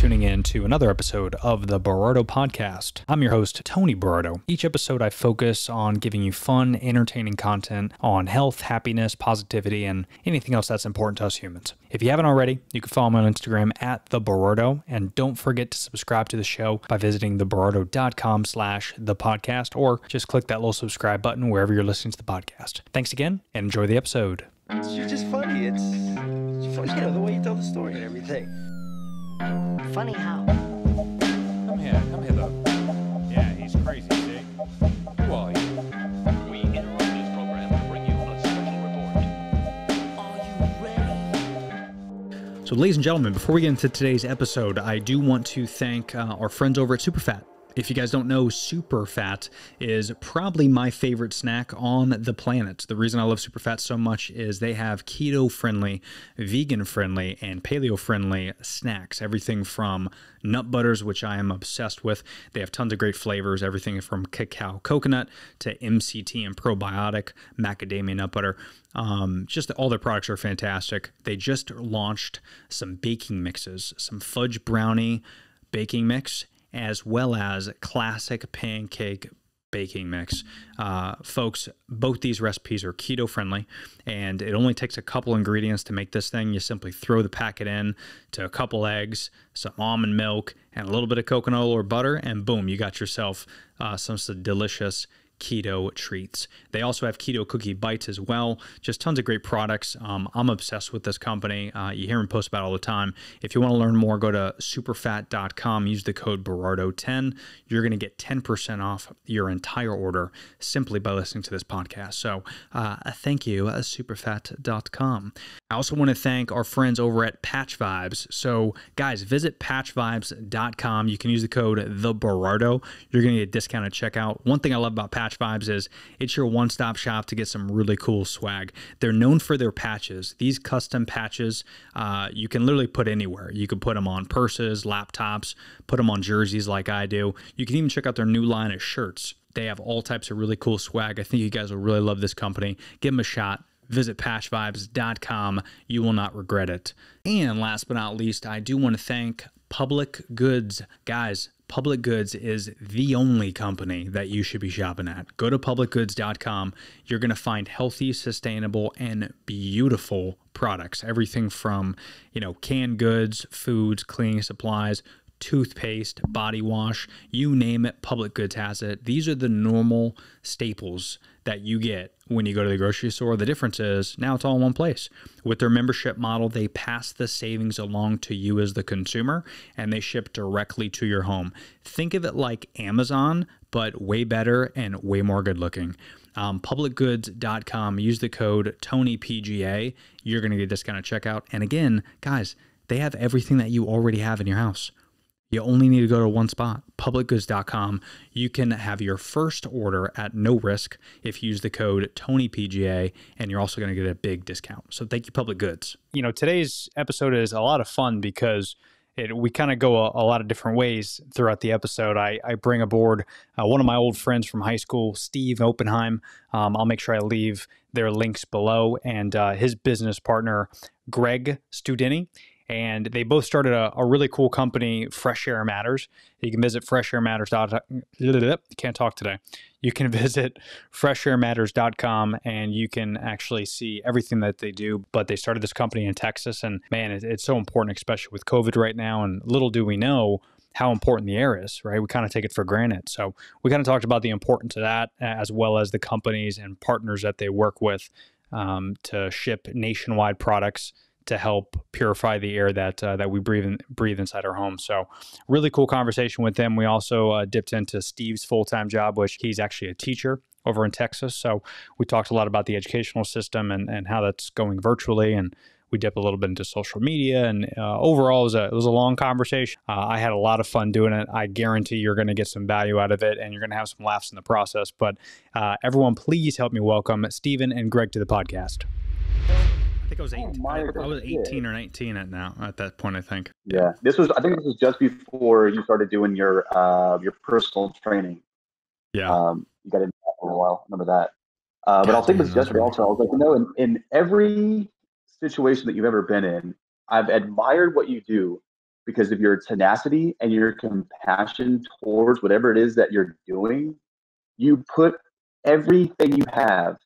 tuning in to another episode of The Berardo Podcast. I'm your host, Tony Berardo. Each episode, I focus on giving you fun, entertaining content on health, happiness, positivity, and anything else that's important to us humans. If you haven't already, you can follow me on Instagram at The Berardo, and don't forget to subscribe to the show by visiting theberardo.com/thepodcast, or just click that little subscribe button wherever you're listening to the podcast. Thanks again, and enjoy the episode. You're just funny. It's funny, you know, the way you tell the story and everything. Funny how? Come here, though. Yeah, he's crazy, see? Who are you? We interrupt this program to bring you a special report. Are you ready? So, ladies and gentlemen, before we get into today's episode, I do want to thank our friends over at Superfat. If you guys don't know, Superfat is probably my favorite snack on the planet. The reason I love Superfat so much is they have keto-friendly, vegan-friendly, and paleo-friendly snacks. Everything from nut butters, which I am obsessed with. They have tons of great flavors, everything from cacao coconut to MCT and probiotic, macadamia nut butter. Just all their products are fantastic. They just launched some baking mixes, some fudge brownie baking mix, as well as classic pancake baking mix. Folks, both these recipes are keto friendly, and it only takes a couple ingredients to make this thing. You simply throw the packet in to a couple eggs, some almond milk, and a little bit of coconut oil or butter, and boom, you got yourself some delicious keto treats. They also have keto cookie bites as well. Just tons of great products. I'm obsessed with this company. You hear them post about it all the time. If you want to learn more, go to superfat.com. Use the code Berardo10. You're going to get 10% off your entire order simply by listening to this podcast. So thank you, superfat.com. I also want to thank our friends over at Patch Vibes. So guys, visit patchvibes.com. You can use the code TheBerardo. You're going to get a discount at checkout. One thing I love about Patch Vibes is it's your one-stop shop to get some really cool swag. They're known for their patches. These custom patches, you can literally put anywhere. You can put them on purses, laptops, put them on jerseys like I do. You can even check out their new line of shirts. They have all types of really cool swag. I think you guys will really love this company. Give them a shot. Visit patchvibes.com. You will not regret it. And last but not least, I do want to thank Public Goods. Guys, Public Goods is the only company that you should be shopping at. Go to publicgoods.com. You're going to find healthy, sustainable, and beautiful products. Everything from, you know, canned goods, foods, cleaning supplies, toothpaste, body wash, you name it, Public Goods has it. These are the normal staples that you get when you go to the grocery store. The difference is now it's all in one place. With their membership model, they pass the savings along to you as the consumer, and they ship directly to your home. Think of it like Amazon, but way better and way more good looking. Publicgoods.com, use the code TonyPGA. You're going to get a discount at checkout. And again, guys, they have everything that you already have in your house. You only need to go to one spot, publicgoods.com. You can have your first order at no risk if you use the code TonyPGA, and you're also going to get a big discount. So thank you, Public Goods. You know, today's episode is a lot of fun because we kind of go a lot of different ways throughout the episode. I bring aboard one of my old friends from high school, Steve Oppenheim. I'll make sure I leave their links below, and his business partner, Greg Studenny. And they both started a really cool company, Fresh Air Matters. You can visit freshairmatters.com, and you can actually see everything that they do. But they started this company in Texas, and man, it's so important, especially with COVID right now. And little do we know how important the air is, right? We kind of take it for granted. So we kind of talked about the importance of that, as well as the companies and partners that they work with to ship nationwide products to help purify the air that that we breathe inside our home. So really cool conversation with them. We also dipped into Steve's full-time job, which he's actually a teacher over in Texas. So we talked a lot about the educational system and how that's going virtually. And we dip a little bit into social media. And overall, it was a long conversation. I had a lot of fun doing it. I guarantee you're going to get some value out of it, and you're going to have some laughs in the process. But everyone, please help me welcome Steven and Greg to the podcast. I think I was 18. I was 18 or 19 at that point, I think. Yeah, I think this was just before you started doing your personal training. Yeah, you got into that for a while. I remember that. But I think it was just also. I was like, you know, in every situation that you've ever been in, I've admired what you do because of your tenacity and your compassion towards whatever it is that you're doing. You put everything you have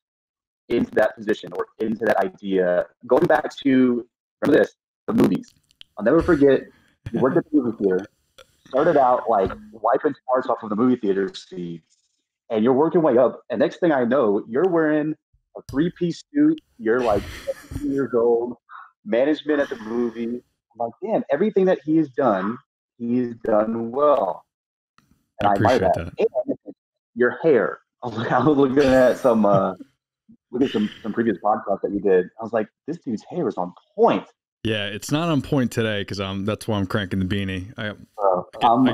into that position or into that idea. Going back to, remember this, the movies. I'll never forget, you worked at the movie theater, started out like wiping parts off of the movie theater seats, and you're working way up. And next thing I know, you're wearing a three-piece suit. You're like 17 years old, management at the movie. I'm like, damn, everything that he has done, he's done well. And I appreciate that. And your hair. I was looking at some look at some previous podcasts that you did. I was like, this dude's hair is on point. Yeah, it's not on point today because that's why I'm cranking the beanie. I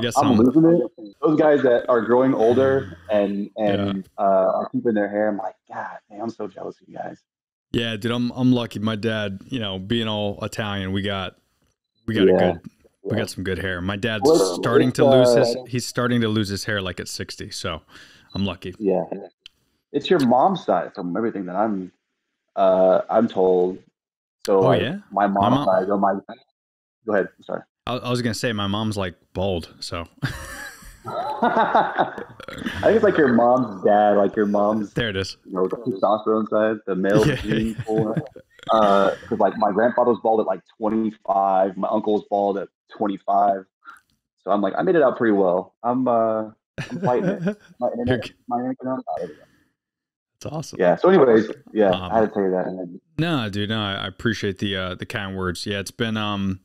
guess I'm losing it. Those guys that are growing older and are keeping their hair, I'm like, God, man, I'm so jealous of you guys. Yeah, dude, I'm lucky. My dad, you know, being all Italian, we got some good hair. My dad's starting to lose his hair like at 60, so I'm lucky. Yeah, it's your mom's side from everything that I'm told. So go ahead. I'm sorry. I was going to say my mom's like bald. So I think it's like your mom's dad, like your mom's, there it is, you know, the testosterone side, the male gene pool. Cause like my grandfather was bald at like 25. My uncle's bald at 25. So I'm like, I made it out pretty well. I'm fighting it. That's awesome. Yeah. So anyways, yeah, I had to tell you that. No, dude, no, I appreciate the kind words. Yeah. It's been,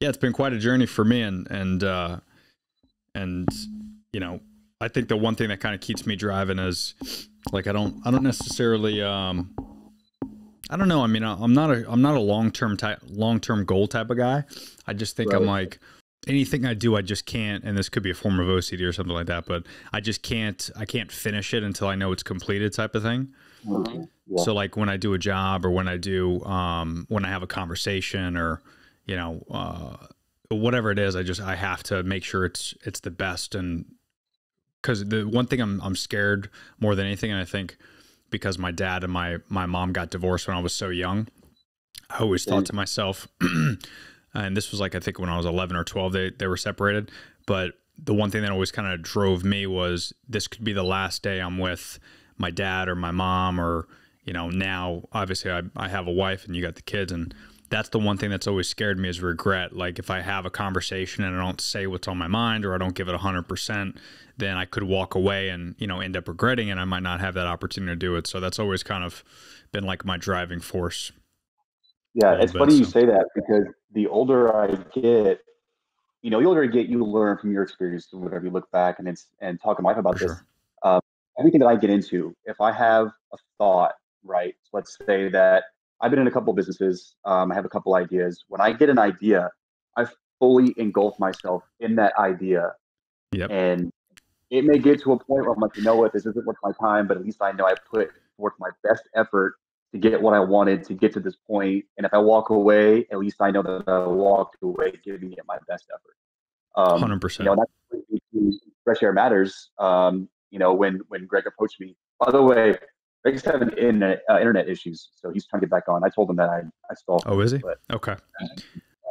it's been quite a journey for me and you know, I think the one thing that kind of keeps me driving is like, I don't necessarily, I don't know. I mean, I'm not a long-term goal type of guy. I just think right. I'm like, anything I do, I just can't, and this could be a form of OCD or something like that, but I can't finish it until I know it's completed type of thing. Mm-hmm. Yeah. So like when I do a job or when I do, when I have a conversation or, you know, whatever it is, I have to make sure it's the best. And cause the one thing I'm scared more than anything. And I think because my dad and my mom got divorced when I was so young, I always thought to myself, and this was like, I think when I was 11 or 12, they were separated. But the one thing that always kind of drove me was this could be the last day I'm with my dad or my mom or, you know, now obviously I have a wife and you got the kids. And that's the one thing that's always scared me is regret. Like if I have a conversation and I don't say what's on my mind or I don't give it 100%, then I could walk away and, you know, end up regretting and I might not have that opportunity to do it. So that's always kind of been like my driving force. Yeah, it's funny you say that because the older I get, you know, the older I get, you learn from your experience and whatever. You look back and talk to Mike about this. Sure. Everything that I get into, if I have a thought, right? So let's say that I've been in a couple of businesses. I have a couple ideas. When I get an idea, I fully engulf myself in that idea. Yep. And it may get to a point where I'm like, you know what, this isn't worth my time, but at least I know I put forth my best effort to get what I wanted, to get to this point. And if I walk away, at least I know that I walked away giving it my best effort. 100%. You know, that's Fresh Air Matters. You know, when Greg approached me, by the way, Greg's having internet issues, so he's trying to get back on. I told him that I stalled. Oh, is he? But, okay.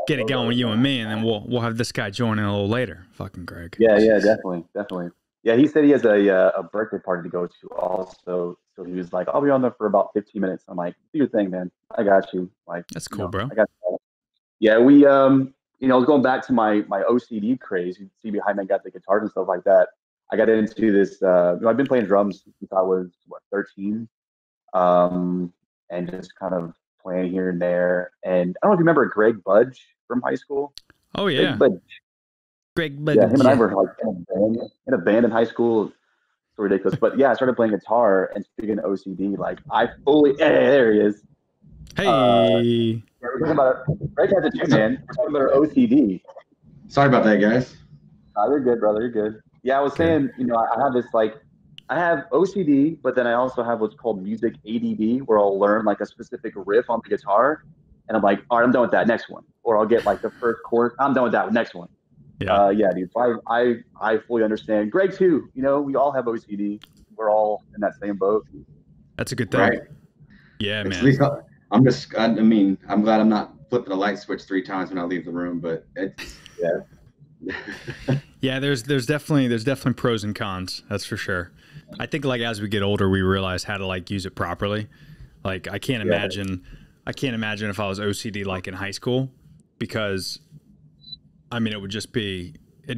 Get it going with you and me, and then we'll have this guy join in a little later. Fucking Greg. Yeah, yeah, definitely. Yeah, he said he has a birthday party to go to also. So he was like, I'll be on there for about 15 minutes. I'm like, do your thing, man. I got you. Like, that's cool, you know, bro. I got you. Yeah, we, you know, I was going back to my OCD craze. You can see behind me, I got the guitars and stuff like that. I got into this, you know, I've been playing drums since I was, 13? And just kind of playing here and there. And I don't know if you remember Greg Budge from high school. Oh, yeah. Greg Budge. Yeah, him and I were like in a band in high school. So ridiculous. But yeah, I started playing guitar and speaking of OCD, like I fully there he is. Hey, we're talking about Greg has a gym, man. We're talking about our OCD. Sorry about that, guys. You're good, brother. You're good. Yeah, I was saying, you know, I have this like I have OCD, but then I also have what's called music ADD, where I'll learn like a specific riff on the guitar, and I'm like, all right, I'm done with that. Next one, or I'll get like the first chord. I'm done with that. Next one. Yeah. Yeah, dude. So I fully understand. Greg too. You know, we all have OCD. We're all in that same boat. That's a good thing. Right? Yeah, man. I'm glad I'm not flipping the light switch 3 times when I leave the room, but it's, yeah. Yeah, there's definitely pros and cons, that's for sure. I think like as we get older, we realize how to like use it properly. Like I can't imagine if I was OCD like in high school, because I mean, it'd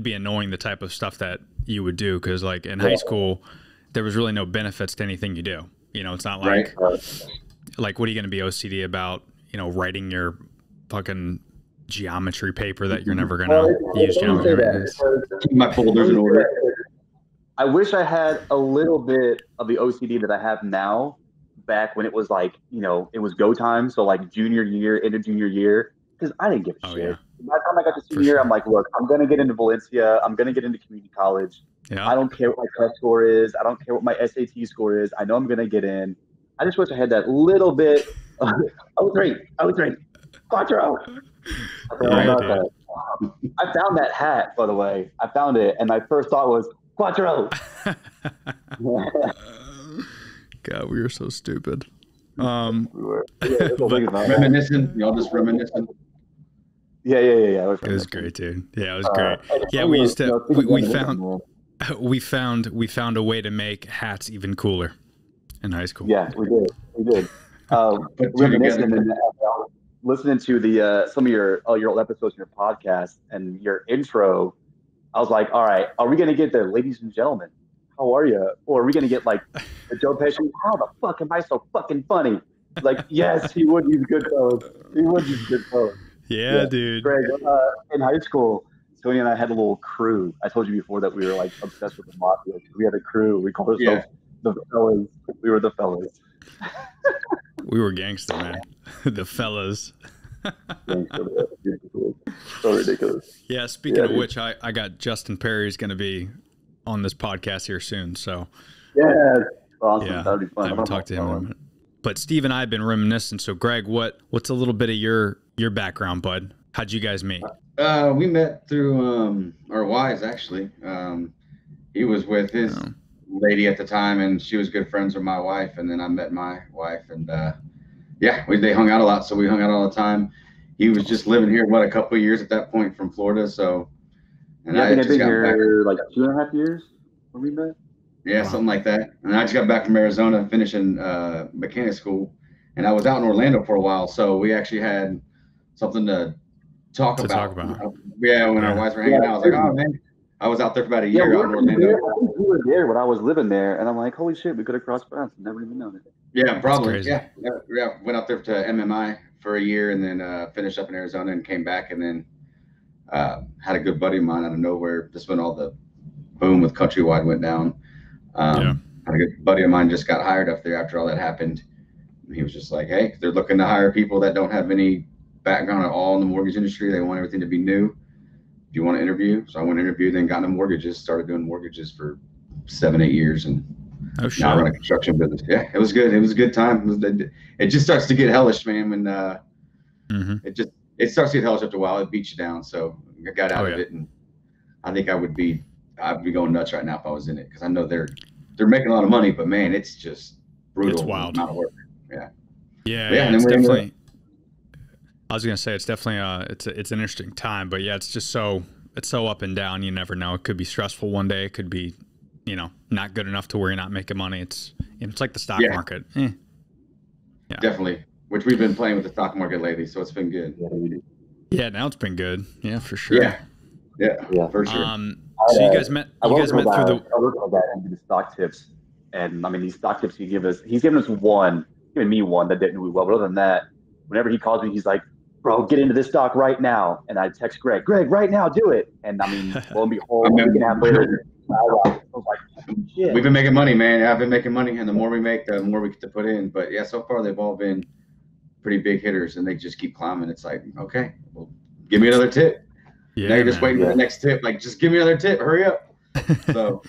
be annoying, the type of stuff that you would do. Cause like in high school, there was really no benefits to anything you do. You know, it's not like, like what are you going to be OCD about, you know, writing your fucking geometry paper that you're never going to use geometry. Keep my folders in order. I wish I had a little bit of the OCD that I have now, back when it was like, you know, it was go time. So like junior year into junior year, because I didn't give a shit. Yeah. By the time I got to senior year, I'm like, look, I'm going to get into Valencia. I'm going to get into community college. Yeah. I don't care what my test score is. I don't care what my SAT score is. I know I'm going to get in. I just wish I had that little bit. I was great. Quattro. I found that hat, by the way. I found it, and my first thought was, Quattro. God, we were so stupid. We were. Yeah, but reminiscent. Y'all just reminiscent. Yeah. It was great, dude. Yeah, it was great. Yeah, we found a way to make hats even cooler in high school. Yeah, we did. Listening to the some of your old episodes in your podcast and your intro, I was like, all right, are we gonna get the ladies and gentlemen? How are you? Or are we gonna get like the Joe Pesci? How the fuck am I so fucking funny? Like, yes, he would use good clothes. He would use good clothes. Yeah, dude. Greg, in high school, Tony and I had a little crew. I told you before that we were like obsessed with the mafia. We had a crew. We called ourselves the Fellas. We were the Fellas. We were gangster, man. The Fellas. So ridiculous. Yeah. Speaking of which, I got Justin Perry's going to be on this podcast here soon. So yeah, awesome. Yeah, that'd be fun. I haven't talked to him in a minute. But Steve and I have been reminiscing. So Greg, what's a little bit of your background, bud? How'd you guys meet? We met through our wives, actually. He was with his lady at the time, and she was good friends with my wife. And then I met my wife, and they hung out a lot. So we hung out all the time. He was just living here, what, a couple of years at that point from Florida. So, and I had been here like 2.5 years when we met. Yeah, something like that. And I just got back from Arizona finishing mechanic school, and I was out in Orlando for a while. So we actually had something to talk about. Yeah, when our wives were hanging out, I was like, oh man, I was out there for about a year out in Orlando. We were there when I was living there, and I'm like, holy shit, we could have crossed paths and never even known it. Yeah, probably. Yeah, went out there to MMI for a year, and then finished up in Arizona and came back, and then had a good buddy of mine out of nowhere. Just when all the boom with Countrywide went down, had a good buddy of mine just got hired up there after all that happened. And he was just like, hey, they're looking to hire people that don't have any background at all in the mortgage industry. They want everything to be new. Do you want to interview? So I went to interview, then got into mortgages, started doing mortgages for 7-8 years, and now I run a construction business. Yeah, it was good. It was a good time. It just starts to get hellish, man. When it starts to get hellish after a while. It beats you down. So I got out of it, and I think I'd be going nuts right now if I was in it, because I know they're making a lot of money, but man, it's just brutal. It's wild. Not work. Yeah. It's definitely. I was gonna say it's definitely it's an interesting time, but yeah, it's just so up and down. You never know. It could be stressful one day. It could be, you know, not good enough to where you're not making money. It's like the stock market. Yeah, definitely. Which we've been playing with the stock market lately, so it's been good. Yeah, now it's been good. Yeah, for sure. Yeah, for sure. So you guys met. I will go back and do the stock tips, and I mean these stock tips He's given us one, giving me one that didn't do well. But other than that, whenever he calls me, he's like, bro, get into this stock right now. And I text Greg, right now, do it. And I mean, lo and behold, we've been making money, man. I've been making money. And the more we make, the more we get to put in. But yeah, so far they've all been pretty big hitters, and they just keep climbing. It's like, okay, well, give me another tip. Yeah, now you're just waiting for the next tip. Like, just give me another tip. Hurry up. So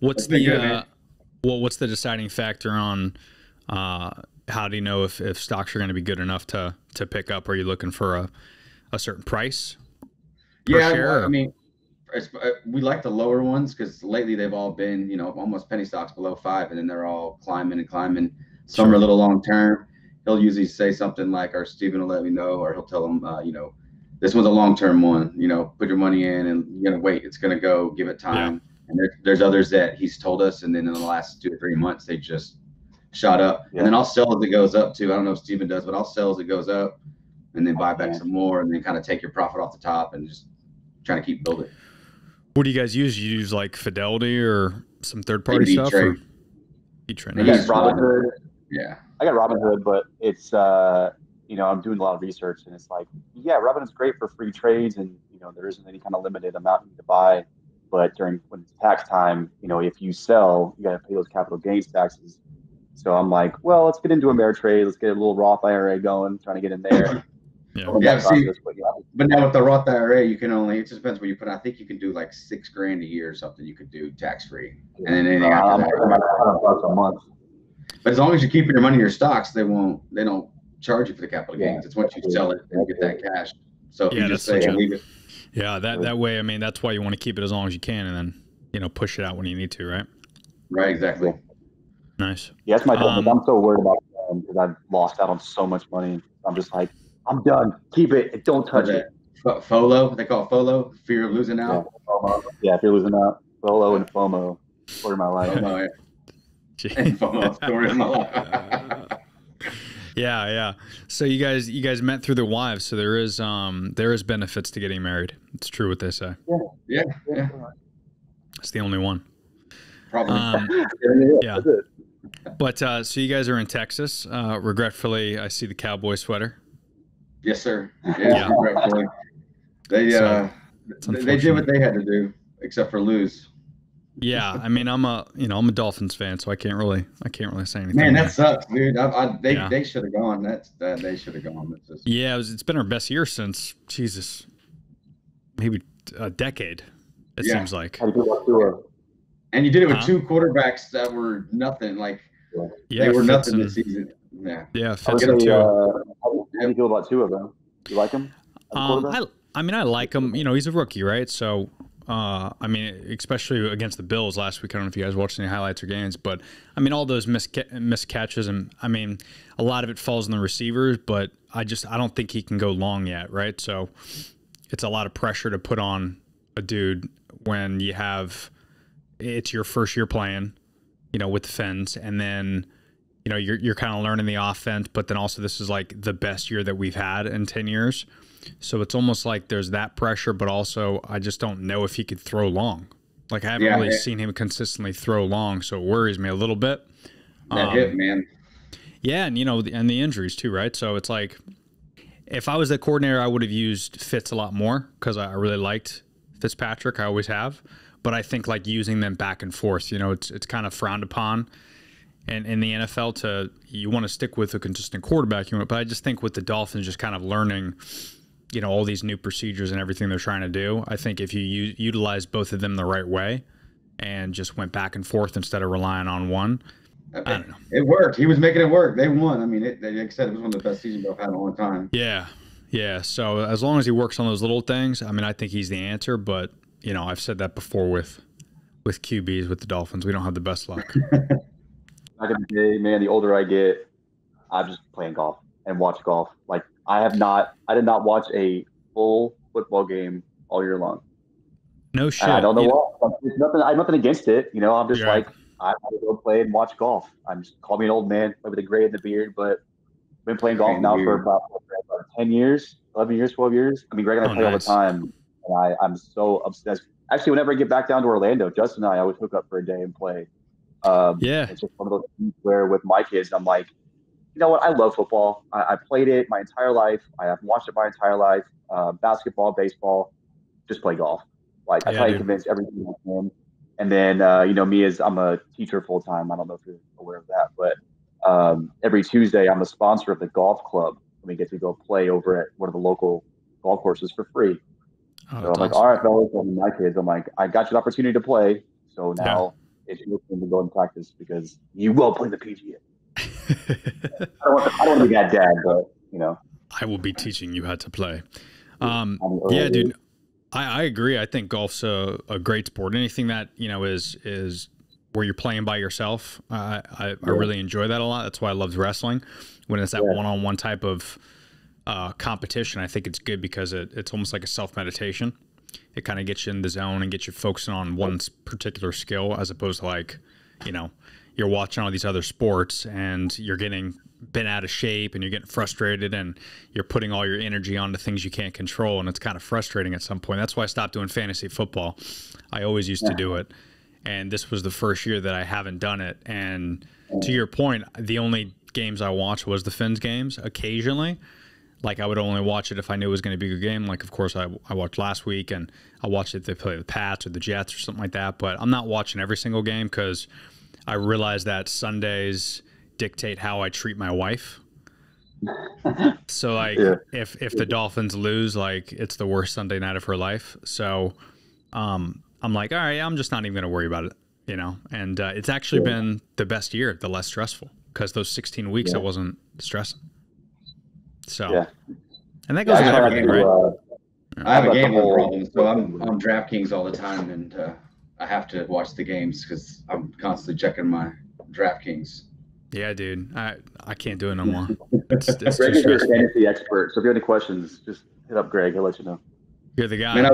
what's the deciding factor on, how do you know if stocks are going to be good enough to pick up? Are you looking for a certain price? Yeah, I mean, we like the lower ones, because lately they've all been, you know, almost penny stocks below 5, and then they're all climbing and climbing. Some are a little long term. he'll usually say something like, or Steven will let me know, or he'll tell them, you know, this one's a long-term one, you know, put your money in and you're going to wait, it's going to go, give it time. Yeah. And there's others that he's told us. And then in the last 2 or 3 months, they just shot up. Yeah. And then I'll sell as it goes up too. I don't know if Steven does, but I'll sell as it goes up and then buy back some more and then kind of take your profit off the top and just trying to keep building. What do you guys use? You use like Fidelity or some third-party stuff? E-Trade. Nice. Yeah. I got Robinhood, but it's, you know, I'm doing a lot of research and it's like, yeah, Robinhood's great for free trades and, you know, there isn't any kind of limited amount you need to buy. But during when it's tax time, you know, if you sell, you got to pay those capital gains taxes. So I'm like, well, let's get into Ameritrade. Let's get a little Roth IRA going, trying to get in there. But now with the Roth IRA, you can only, it just depends where you put it. I think you can do like $6 grand a year or something you could do tax free. Yeah. And then anything after that. $100 a month. But as long as you're keeping your money in your stocks, they don't charge you for the capital gains. It's once you sell it and you get that cash. So if you just say leave it. Yeah, that way, I mean, that's why you want to keep it as long as you can and then, you know, push it out when you need to, right? Right, exactly. Nice. Yeah, that's my problem. I'm so worried about them because I've lost out on so much money. I'm just like, I'm done. Keep it. And don't touch it. FOLO, they call it FOLO, fear of losing out. Yeah, fear of losing out. FOLO and FOMO. Story of my life. FOMO, yeah. And FOMO, story of my life. Yeah, yeah. So you guys met through their wives, so there is benefits to getting married. It's true what they say. Yeah. It's the only one. Probably. Yeah. But so you guys are in Texas. Regretfully, I see the cowboy sweater. Yes, sir. Yeah. Regretfully, they did what they had to do, except for lose. Yeah, I mean, I'm a Dolphins fan, so I can't really say anything. Man, that sucks, dude. They should have gone. They should have gone. Yeah, it's been our best year since Jesus, maybe a decade. It seems like. And you did it with two quarterbacks that were nothing. Like they were nothing this season. Yeah. Yeah, Fitz and Tua. How do you feel about two of them? Do you like him? I mean, I like him. You know, he's a rookie, right? So. I mean, especially against the Bills last week. I don't know if you guys watched any highlights or games, but I mean, all those missed catches, and I mean, a lot of it falls on the receivers. But I don't think he can go long yet, right? So it's a lot of pressure to put on a dude when it's your first year playing, you know, with the Fins, and then you know you're kind of learning the offense, but then also this is like the best year that we've had in 10 years. So it's almost like there's that pressure, but also I just don't know if he could throw long. Like I haven't really seen him consistently throw long, so it worries me a little bit. That hit, man. Yeah, and you know, and the injuries too, right? So it's like, if I was the coordinator, I would have used Fitz a lot more because I really liked Fitzpatrick. I always have, but I think like using them back and forth, you know, it's kind of frowned upon. And in the NFL, you want to stick with a consistent quarterback, you know, but I just think with the Dolphins just kind of learning, you know, all these new procedures and everything they're trying to do. I think if you utilize both of them the right way and just went back and forth instead of relying on one, I don't know. It worked. He was making it work. They won. I mean, like I said, it was one of the best seasons I've had in a long time. Yeah. Yeah. So as long as he works on those little things, I mean, I think he's the answer, but you know, I've said that before with QBs, with the Dolphins, we don't have the best luck. Back in the day, man, the older I get, I'm just playing golf and watch golf. Like, I did not watch a full football game all year long. No shit. I don't know why. I have nothing against it. You know, I'm just like, I want to go play and watch golf. I'm just, call me an old man, play with a gray and the beard, but I've been playing golf now for about 10 years, 11 years, 12 years. I mean, Greg and I play all the time. And I'm so obsessed. Actually, whenever I get back down to Orlando, Justin and I always hook up for a day and play. It's just one of those things where with my kids, I'm like, you know what? I love football. I played it my entire life. I have watched it my entire life. Basketball, baseball, just play golf. Like I try to convince everything I can. And then you know me as I'm a teacher full time. I don't know if you're aware of that, but every Tuesday I'm a sponsor of the golf club. And we get to go play over at one of the local golf courses for free. Oh, so I'm like, all right, fellas, and my kids. I'm like, I got you the opportunity to play. So now it's your time to go and practice because you will play the PGA. I don't want to be that dad, but you know, I will be teaching you how to play. Yeah, dude, I agree. I think golf's a great sport. Anything that, you know, is where you're playing by yourself. I really enjoy that a lot. That's why I loved wrestling. When it's that one-on-one type of competition, I think it's good because it's almost like a self-meditation. It kind of gets you in the zone and gets you focusing on one particular skill, as opposed to, like, you know, you're watching all these other sports and you're getting bent out of shape and you're getting frustrated and you're putting all your energy onto things you can't control, and it's kind of frustrating at some point. That's why I stopped doing fantasy football. I always used to do it, and this was the first year that I haven't done it. And to your point, the only games I watched was the Fins games occasionally. Like, I would only watch it if I knew it was going to be a good game. Like, of course, I watched last week, and I watched it if they play the Pats or the Jets or something like that. But I'm not watching every single game because I realize that Sundays dictate how I treat my wife. So, like, if the Dolphins lose, like, it's the worst Sunday night of her life. So I'm like, all right, I'm just not even going to worry about it, you know. And it's actually been the best year, the less stressful, because those 16 weeks I wasn't stressing. So, and that goes with everything, right? I have a gambling problem, so I'm DraftKings all the time, and I have to watch the games because I'm constantly checking my DraftKings. Yeah, dude, I can't do it no more. It's Greg is your fantasy expert, so if you have any questions, just hit up Greg. He'll let you know. You're the guy. Man,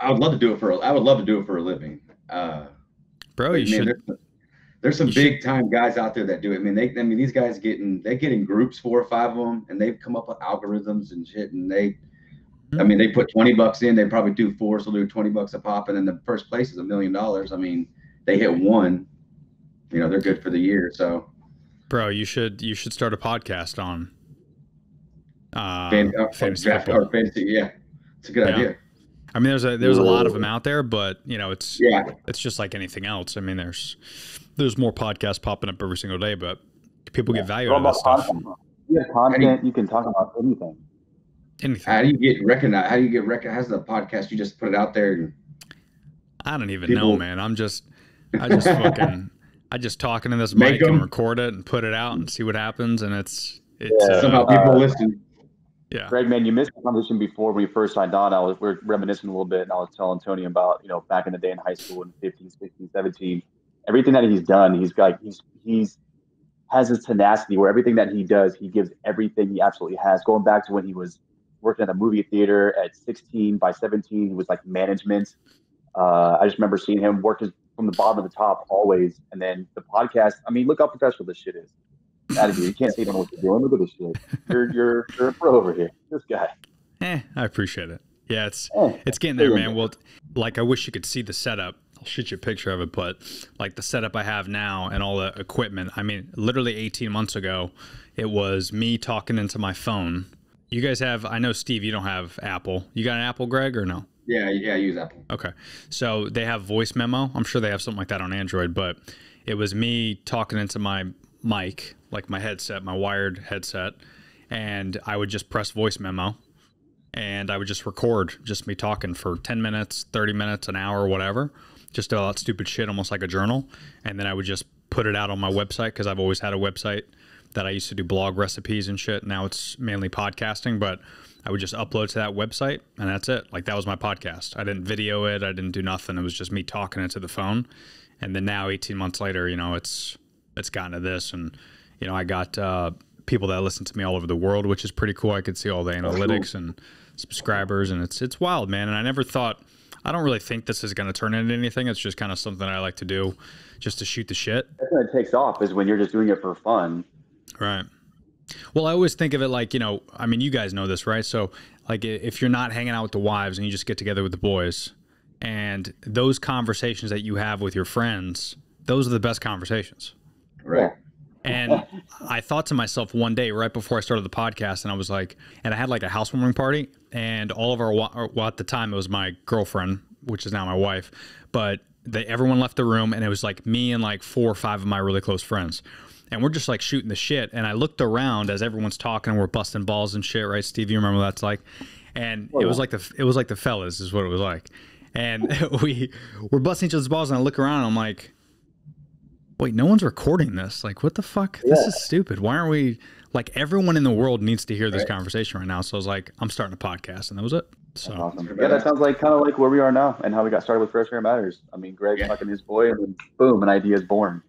I would love to do it for. I would love to do it for a living. Bro, you should. There's some big time guys out there that do it. I mean, these guys get in groups, 4 or 5 of them, and they've come up with algorithms and shit. And they put $20 in, they probably do 4, so they'll do $20 a pop. And then the first place is $1 million. I mean, they hit one, you know, they're good for the year. So, bro, you should start a podcast on fantasy football. Yeah, it's a good idea. I mean, there's a lot of them out there, but, you know, it's just like anything else. I mean, there's more podcasts popping up every single day, but people get value out of this stuff. You have content, you can talk about anything. How do you get recognized? How do you get recognized? How's the podcast? You just put it out there. And I don't even know, man. I just fucking, I just talking to this mic and record it and put it out and see what happens. And it's somehow people listen. Yeah. Greg, man, you missed the conversation before we first signed on. We were reminiscing a little bit, and I was telling Tony about, you know, back in the day in high school in 15, 16, 17, everything that he's done, he has this tenacity where everything that he does, he gives everything he absolutely has. Going back to when he was working at a movie theater at 16, by 17, he was like management. I just remember seeing him working from the bottom to the top always. And then the podcast, I mean, look how professional this shit is. You can't see what you're doing. Look at this shit. You're a pro over here. This guy. I appreciate it. Yeah, it's getting there, man. Well, like, I wish you could see the setup. I'll shoot you a picture of it, but like the setup I have now and all the equipment. I mean, literally 18 months ago, it was me talking into my phone. You guys have, I know, Steve, you don't have Apple. You got an Apple, Greg, or no? Yeah, I use Apple. Okay, so they have voice memo. I'm sure they have something like that on Android, but it was me talking into my mic, like my headset, my wired headset, and I would just press voice memo, and I would just record just me talking for 10 minutes, 30 minutes, an hour, whatever, just all that stupid shit, almost like a journal. And then I would just put it out on my website, because I've always had a website that I used to do blog recipes and shit. Now it's mainly podcasting, but I would just upload to that website, and that's it. Like, that was my podcast. I didn't video it. I didn't do nothing. It was just me talking into the phone. And then now 18 months later, you know, it's gotten to this, and, you know, I got people that listen to me all over the world, which is pretty cool. I could see all the analytics and subscribers, and it's wild, man. And I never thought, I don't really think this is going to turn into anything. It's just kind of something I like to do just to shoot the shit. That's when it takes off, is when you're just doing it for fun. Right. Well, I always think of it like, you know, I mean, you guys know this, right? So, like, if you're not hanging out with the wives and you just get together with the boys, and those conversations that you have with your friends, those are the best conversations. Right. And I thought to myself one day right before I started the podcast, and I was like, and I had like a housewarming party, and all of our, well, at the time it was my girlfriend, which is now my wife, but everyone left the room, and it was like me and like 4 or 5 of my really close friends. And we're just like shooting the shit. And I looked around as everyone's talking, and we're busting balls and shit. Right, Steve, you remember what that's like? And it was like the fellas is what it was like. And we're busting each other's balls, and I look around, and I'm like, wait, no one's recording this. Like, what the fuck? Yeah. This is stupid. Why aren't we, like, everyone in the world needs to hear this conversation right now. So I was like, I'm starting a podcast, and that was it. So awesome. Yeah, that sounds like kind of like where we are now and how we got started with Fresh Air Matters. I mean, Greg fucking his boy, and then boom, an idea is born.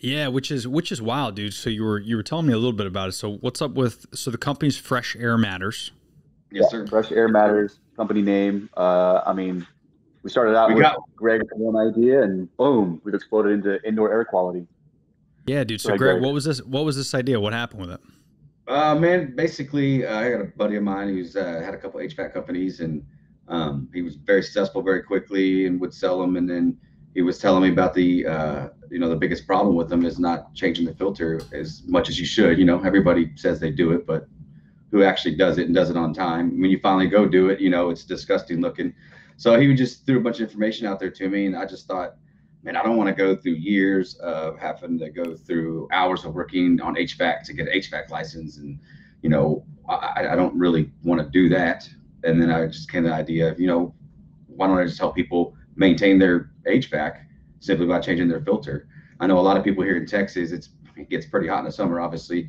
Yeah, which is wild, dude. So you were telling me a little bit about it. So what's up with the company's Fresh Air Matters? Yes, sir. Fresh Air Matters, company name. I mean, we started out with Greg with one idea, and boom, we've exploded into indoor air quality. Yeah, dude. So Greg, what was this idea? What happened with it? Man, basically, I got a buddy of mine who's had a couple HVAC companies, and he was very successful very quickly and would sell them. And then he was telling me about the, you know, the biggest problem with them is not changing the filter as much as you should. You know, everybody says they do it, but who actually does it and does it on time? When you finally go do it, you know, it's disgusting looking. So he just threw a bunch of information out there to me, and I just thought, man, I don't want to go through years of having to go through hours of working on HVAC to get an HVAC license. And, you know, I don't really want to do that. And then I just came to the idea of, you know, why don't I just help people maintain their HVAC simply by changing their filter? I know a lot of people here in Texas, it gets pretty hot in the summer, obviously.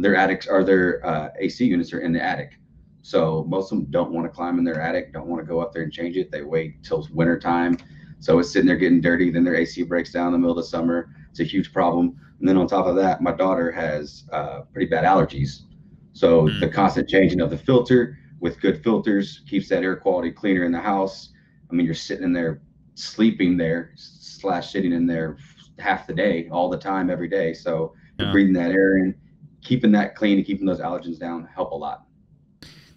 Their attics or their AC units are in the attic. So most of them don't want to climb in their attic, don't want to go up there and change it. They wait till winter time. So it's sitting there getting dirty. Then their AC breaks down in the middle of the summer. It's a huge problem. And then on top of that, my daughter has pretty bad allergies. So the constant changing of the filter with good filters keeps that air quality cleaner in the house. I mean, you're sitting in there, sleeping there, slash sitting in there half the day, all the time, every day. So you're breathing that air in, keeping that clean and keeping those allergens down help a lot.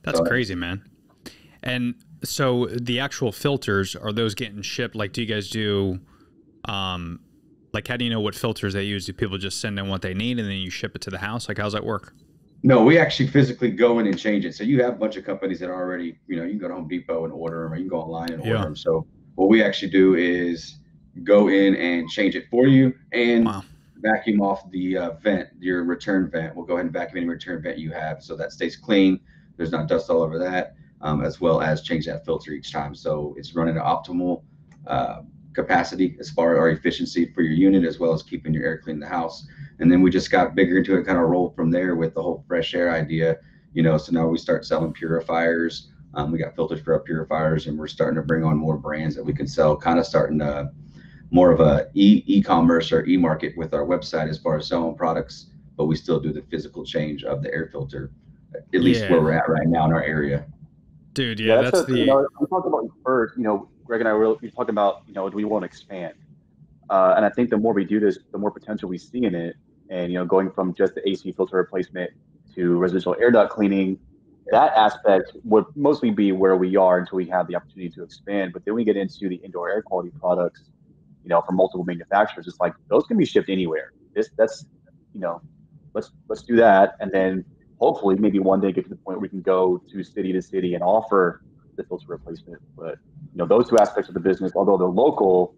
That's crazy, man. And so the actual filters, are those getting shipped? Like, do you guys do, like, how do you know what filters they use? Do people just send in what they need and then you ship it to the house? Like, how's that work? No, we actually physically go in and change it. So you have a bunch of companies that are already, you know, you can go to Home Depot and order them, or you can go online and order them. So what we actually do is go in and change it for you and vacuum off the vent, your return vent. We'll go ahead and vacuum any return vent you have so that stays clean. There's not dust all over that. As well as change that filter each time. So it's running at optimal capacity as far as our efficiency for your unit, as well as keeping your air clean in the house. And then we just got bigger into it, kind of rolled from there with the whole fresh air idea, you know, so now we start selling purifiers. We got filters for our purifiers, and we're starting to bring on more brands that we can sell, kind of starting more of a e-commerce or e-market with our website as far as selling products, but we still do the physical change of the air filter, at least where we're at right now in our area. Dude, yeah, that's the. You know, we talked about first. You know, Greg and I were talking about, you know, do we want to expand? And I think the more we do this, the more potential we see in it. And you know, going from just the AC filter replacement to residential air duct cleaning, that aspect would mostly be where we are until we have the opportunity to expand. But then we get into the indoor air quality products, you know, from multiple manufacturers. It's like those can be shipped anywhere. That's, you know, let's do that, and then hopefully maybe one day get to the point where we can go to city to city and offer the filter replacement. But you know, those two aspects of the business, although they're local,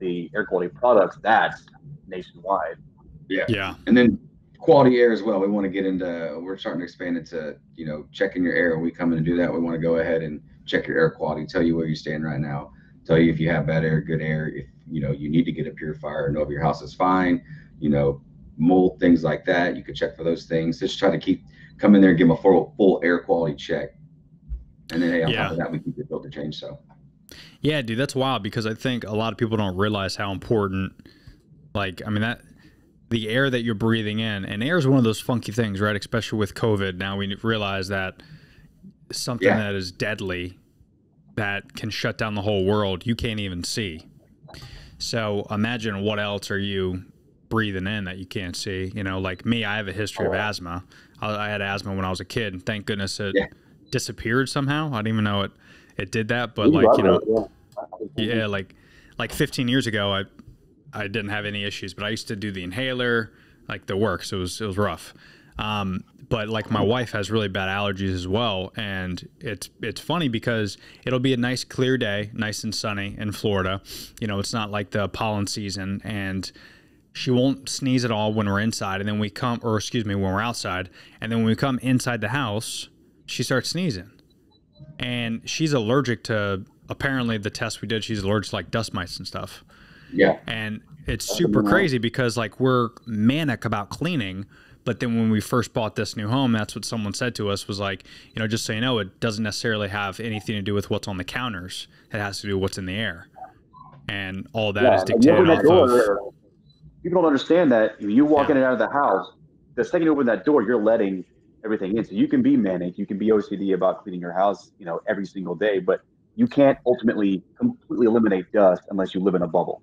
the air quality products, that's nationwide. Yeah. And then quality air as well. We want to get into, we're starting to expand into, you know, checking your air. When we come in and do that, we want to go ahead and check your air quality, tell you where you stand right now, tell you if you have bad air, good air, if you know you need to get a purifier, know if your house is fine, you know, mold, things like that. You could check for those things. Just try to come in there and give them a full air quality check. And then, hey, on top of that, we can get filter change. So, yeah, dude, that's wild, because I think a lot of people don't realize how important, like, I mean, that the air that you're breathing in, and air is one of those funky things, right? Especially with COVID. Now we realize that something that is deadly that can shut down the whole world, you can't even see. So imagine what else are you breathing in that you can't see, you know, like me, I have a history of asthma. I had asthma when I was a kid, and thank goodness it disappeared somehow. I didn't even know it did that, but like, you know, like 15 years ago, I didn't have any issues, but I used to do the inhaler, like the works. It was rough. But like my wife has really bad allergies as well. And it's funny because it'll be a nice clear day, nice and sunny in Florida. You know, it's not like the pollen season, and she won't sneeze at all when we're inside, and then we come, or excuse me, when we're outside, and then when we come inside the house, she starts sneezing. And she's allergic to, apparently the test we did, she's allergic to like dust mites and stuff. Yeah. And it's super crazy because like we're manic about cleaning, But then when we first bought this new home, that's what someone said to us was like, you know, just so you know, it doesn't necessarily have anything to do with what's on the counters. It has to do with what's in the air. And all that is dictated off of. People don't understand that when you walk in and out of the house, the second you open that door, you're letting everything in. So you can be manic, you can be OCD about cleaning your house, you know, every single day, but you can't ultimately completely eliminate dust unless you live in a bubble.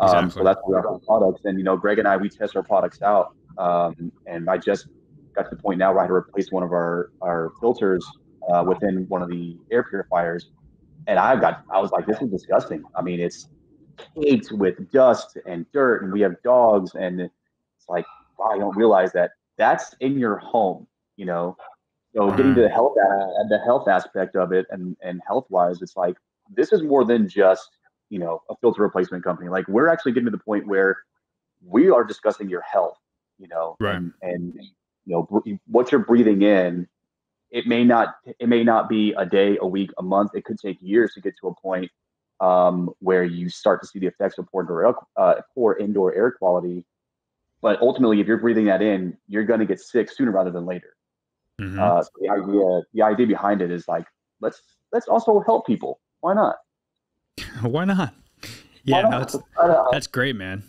Exactly. So that's what our products, and you know, Greg and I, we test our products out. And I just got to the point now where I had to replace one of our filters within one of the air purifiers, and I was like, this is disgusting. I mean, it's caked with dust and dirt, and we have dogs, and it's like, wow, I don't realize that that's in your home, you know. So getting to the health aspect of it, and health wise, it's like, this is more than just, you know, a filter replacement company. Like, we're actually getting to the point where we are discussing your health, you know, right. And you know, what you're breathing in, it may not be a day, a week, a month. It could take years to get to a point where you start to see the effects of poor indoor air quality. But ultimately, if you're breathing that in, you're going to get sick sooner rather than later. Mm-hmm. So the idea behind it is like, let's also help people. Why not? Why not? Yeah, no, that's great, man.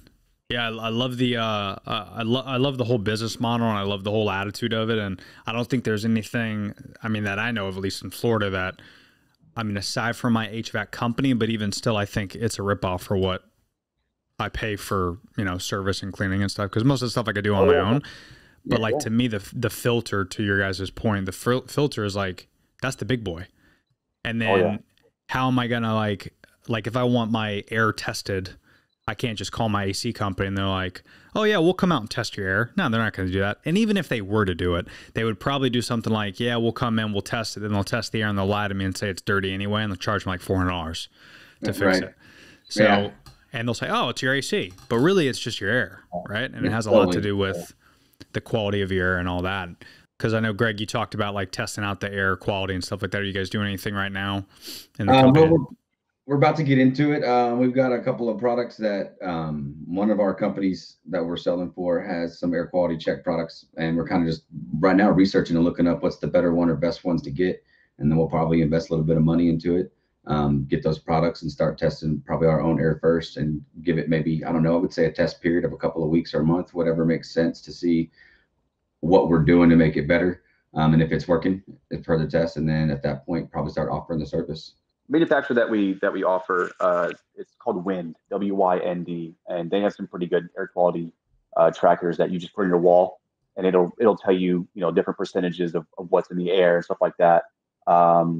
Yeah, I love the I love the whole business model, and I love the whole attitude of it. And I don't think there's anything, I mean, that I know of, at least in Florida, that, I mean, aside from my HVAC company, but even still, I think it's a ripoff for what I pay for, you know, service and cleaning and stuff. Cause most of the stuff I could do on my own, but like to me, the filter, to your guys' point, the filter is like, that's the big boy. And then how am I going to like if I want my air tested, I can't just call my AC company and they're like, oh yeah, we'll come out and test your air. No, they're not going to do that. And even if they were to do it, they would probably do something like, yeah, we'll come in, we'll test it. Then they'll test the air and they'll lie to me and say it's dirty anyway. And they'll charge me like $400 to fix it. So, and they'll say, oh, it's your AC, but really it's just your air. Right. And it has a lot to do with the quality of your air and all that. Cause I know, Greg, you talked about like testing out the air quality and stuff like that. Are you guys doing anything right now in the company? We're about to get into it. We've got a couple of products that one of our companies that we're selling for has some air quality check products, and we're kind of just right now researching and looking up what's the better one or best ones to get, and then we'll probably invest a little bit of money into it, get those products and start testing probably our own air first, and give it maybe, I don't know, I would say a test period of a couple of weeks or a month, whatever makes sense, to see what we're doing to make it better, and if it's working per the test, and then at that point probably start offering the service. Manufacturer that we offer, it's called Wynd, W-Y-N-D, and they have some pretty good air quality trackers that you just put on your wall, and it'll tell you, you know, different percentages of what's in the air and stuff like that. And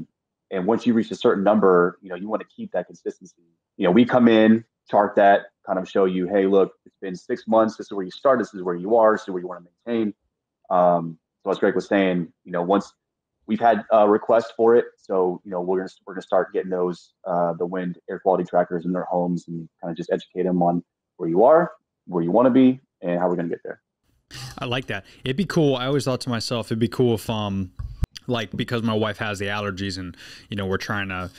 once you reach a certain number, you know, you want to keep that consistency. You know, we come in, chart that, kind of show you, hey, look, it's been 6 months. This is where you start. This is where you are. This is where you want to maintain. So as Greg was saying, you know, once we've had a request for it, so you know we're gonna start getting those the Wynd air quality trackers in their homes, and kind of just educate them on where you are, where you want to be, and how we're gonna get there. I like that. It'd be cool. I always thought to myself, it'd be cool if like, because my wife has the allergies, and you know we're trying to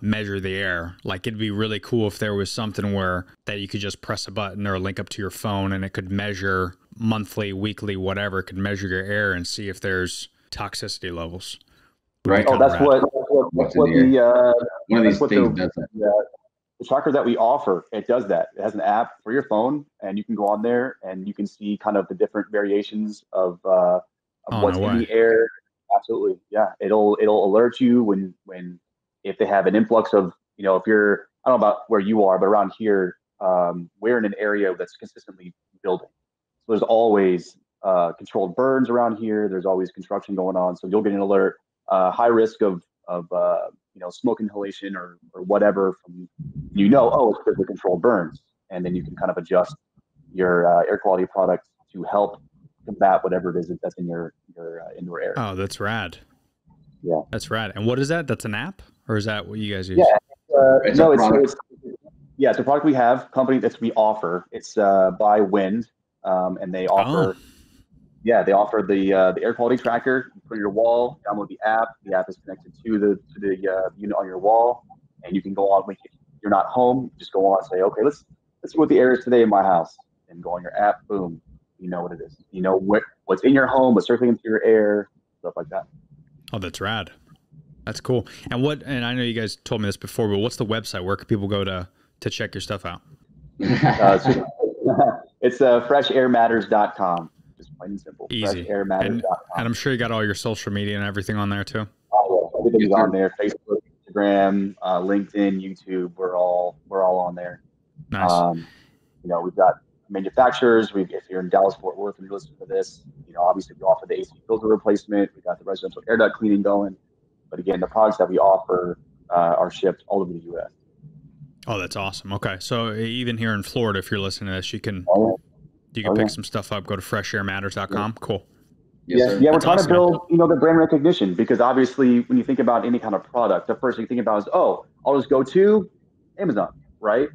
measure the air, like it'd be really cool if there was something where that you could just press a button or link up to your phone, and it could measure monthly, weekly, whatever, it could measure your air and see if there's toxicity levels, right? Oh, the tracker that we offer, it does that. It has an app for your phone, and you can go on there and you can see kind of the different variations of what's in the air. Absolutely, yeah. It'll alert you when if they have an influx of, you know, if you're, I don't know about where you are, but around here, we're in an area that's consistently building, so there's always controlled burns around here. There's always construction going on, so you'll get an alert. High risk of you know, smoke inhalation or whatever from, you know, oh, it's because of controlled burns, and then you can kind of adjust your air quality products to help combat whatever it is that's in your indoor air. Oh, that's rad. Yeah, that's rad. And what is that? That's an app, or is that what you guys use? Yeah, it's a product we have, company that we offer. It's by Wynd, and they offer. Oh. Yeah, they offer the air quality tracker. You put it on your wall, download the app. The app is connected to the unit on your wall, and you can go on when you're not home. Just go on and say, okay, let's see what the air is today in my house, and go on your app. Boom, you know what it is. You know what's in your home, what's circling into your air, stuff like that. Oh, that's rad. That's cool. And what? And I know you guys told me this before, but what's the website? Where can people go to check your stuff out? It's freshairmatters.com. Just plain and simple. Easy. Freshairmatters.com. And I'm sure you got all your social media and everything on there too. Oh, yeah. Everything's on there. Facebook, Instagram, LinkedIn, YouTube. We're all on there. Nice. You know, we've got manufacturers. If you're in Dallas, Fort Worth, and you're listening to this, you know, obviously we offer the AC filter replacement. We got the residential air duct cleaning going. But again, the products that we offer are shipped all over the U.S. Oh, that's awesome. Okay, so even here in Florida, if you're listening to this, you can pick some stuff up. Go to freshairmatters.com. Yeah. Cool. Yeah, we're trying to build, you know, the brand recognition, because obviously when you think about any kind of product, the first thing you think about is, oh, I'll just go to Amazon, right?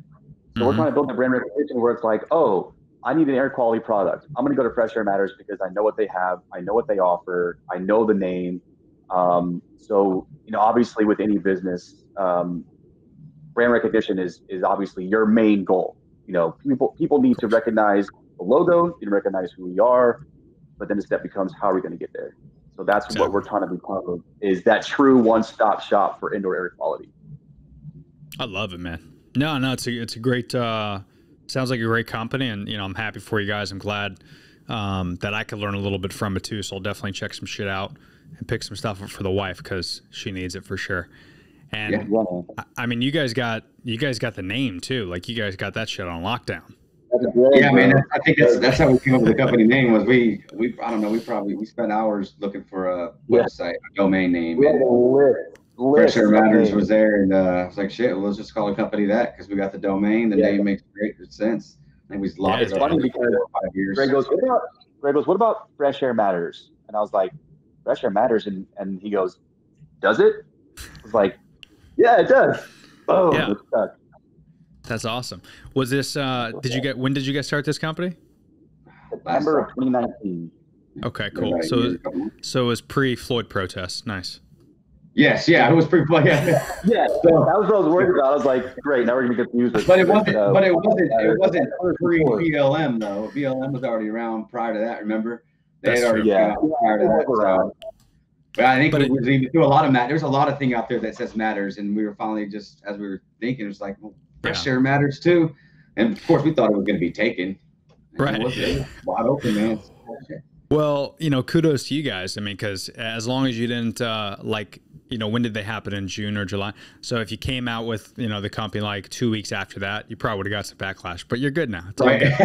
So we're trying to build the brand recognition where it's like, oh, I need an air quality product. I'm going to go to Fresh Air Matters because I know what they have. I know what they offer. I know the name. So, you know, obviously with any business, brand recognition is obviously your main goal. You know, people need to recognize the logo, and recognize who we are, but then the step becomes, how are we going to get there? So that's what we're trying to be part of, is that true one-stop shop for indoor air quality. I love it, man. No, it's a great, sounds like a great company, and, you know, I'm happy for you guys. I'm glad, that I could learn a little bit from it too. So I'll definitely check some shit out and pick some stuff up for the wife, because she needs it for sure. And I mean, you guys got the name too. Like, you guys got that shit on lockdown. Yeah, man. I think that's how we came up with the company name. Was we I don't know, we spent hours looking for a website, a domain name. We had a list. Fresh Air Matters was there, and I was like, shit, well, let's just call the company that, because we got the domain. The name makes great sense. I think we locked it. It's funny because 5 years. Greg goes, what about Fresh Air Matters? And I was like, Fresh Air Matters, and he goes, does it? I was like, yeah, it does. Boom. Yeah. It does. That's awesome. Was this when did you guys start this company? September of 2019. Okay, cool. So it was pre-Floyd protests. Nice. Yes, yeah, it was pre-Floyd. Yeah, so that was what I was worried about. I was like, great, now we're gonna be confused with But it wasn't pre-BLM though. BLM was already around prior to that, remember? They had already been out prior to that. But I think through a lot of matters. There's a lot of thing out there that says matters, and we were finally just, as we were thinking, it was like, well, Fresh Air Matters too. And of course, we thought it was going to be taken. Right. It wide open, man. Well, you know, kudos to you guys. I mean, because as long as you didn't you know, when did they happen, in June or July? So if you came out with, you know, the company like 2 weeks after that, you probably would have got some backlash. But you're good now. It's okay.